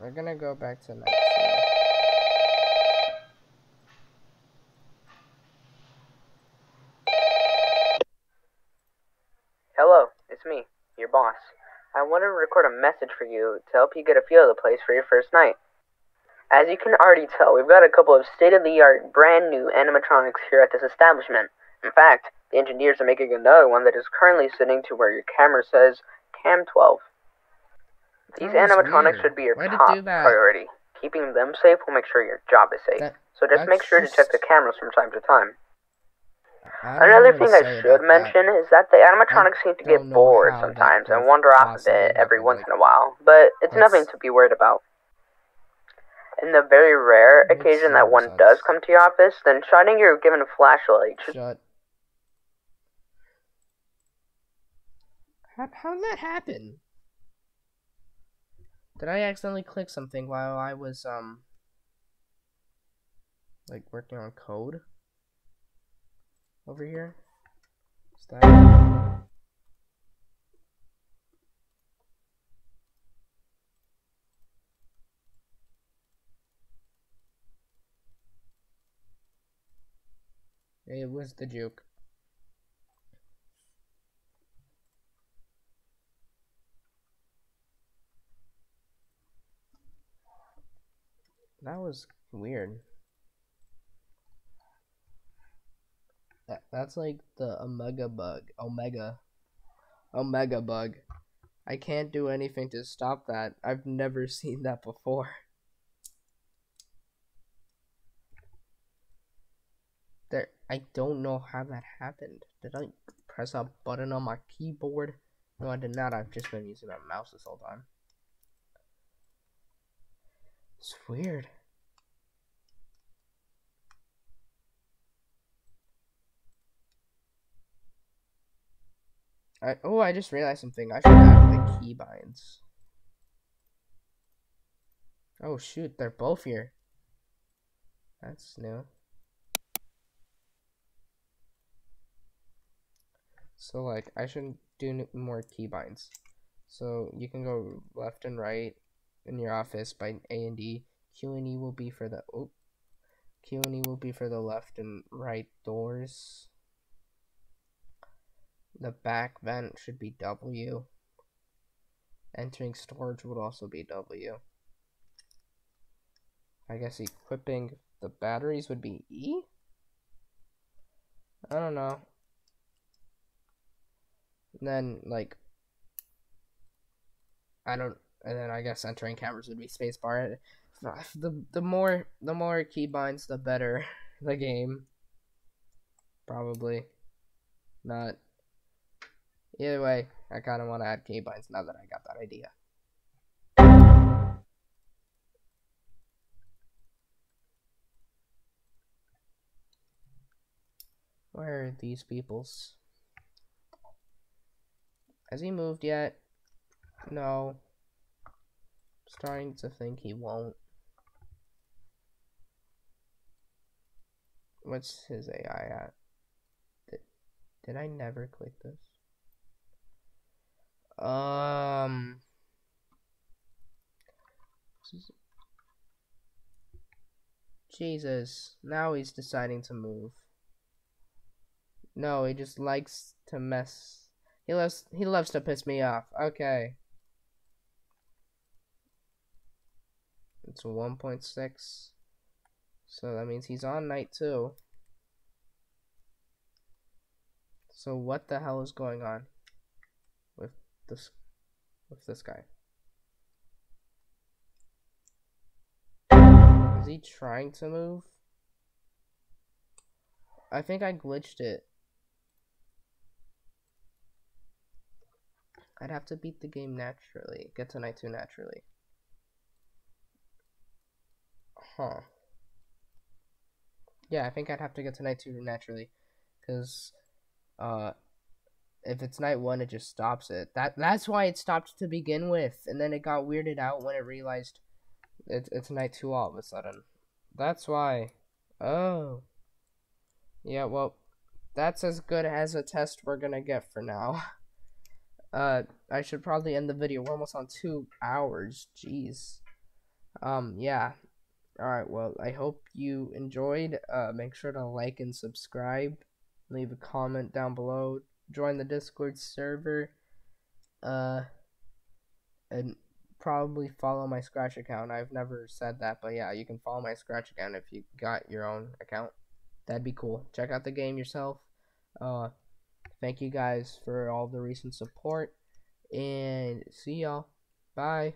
We're gonna go back to night two. I want to record a message for you to help you get a feel of the place for your first night. As you can already tell, we've got a couple of state-of-the-art, brand-new animatronics here at this establishment. In fact, the engineers are making another one that is currently sitting to where your camera says Cam twelve. These animatronics weird. should be your Why top priority. Keeping them safe will make sure your job is safe. That, so just make sure just... to check the cameras from time to time. Another thing I should mention that. is that the animatronics I seem to get bored sometimes and wander off a bit every once like, in a while, but it's that's... nothing to be worried about. In the very rare it occasion that one sense. does come to your office, then shining your given flashlight should... Shut. How, how'd that happen? Did I accidentally click something while I was, um, like, working on code? Over here? Is that... It was the juke. That was weird. That, that's like the omega bug. Omega. Omega bug. I can't do anything to stop that. I've never seen that before. There, I don't know how that happened. Did I press a button on my keyboard? No, I did not. I've just been using my mouse this whole time. It's weird. I, oh, I just realized something. I should have the keybinds. Oh shoot, they're both here. That's new. So like, I shouldn't do more keybinds. So you can go left and right in your office by A and D. Q and E will be for the oh, Q and E will be for the left and right doors. The back vent should be W. Entering storage would also be W. I guess equipping the batteries would be E? I don't know. And then like I don't And then I guess entering cameras would be spacebar. The the more the more keybinds, the better the game. Probably not. Either way, I kind of want to add keybinds now that I got that idea. Where are these peoples? Has he moved yet? No. Starting to think he won't. What's his A I at? Did, did I never click this? Um. Jesus. Now he's deciding to move. No, he just likes to mess. He loves, he loves to piss me off. Okay. It's one point six, so that means he's on night two. So what the hell is going on with this with this guy? Is he trying to move? I think I glitched it. I'd have to beat the game naturally, get to night two naturally. Huh. Yeah, I think I'd have to get to night two naturally, because uh, if it's night one, it just stops it. That that's why it stopped to begin with, and then it got weirded out when it realized it, it's night two all of a sudden. That's why. Oh. Yeah. Well, that's as good as a test we're gonna get for now. uh, I should probably end the video. We're almost on two hours. Jeez. Um. Yeah. Alright, well, I hope you enjoyed. Uh, make sure to like and subscribe. Leave a comment down below. Join the Discord server. Uh, and probably follow my Scratch account. I've never said that, but yeah, you can follow my Scratch account if you got your own account. That'd be cool. Check out the game yourself. Uh, thank you guys for all the recent support, and see y'all. Bye.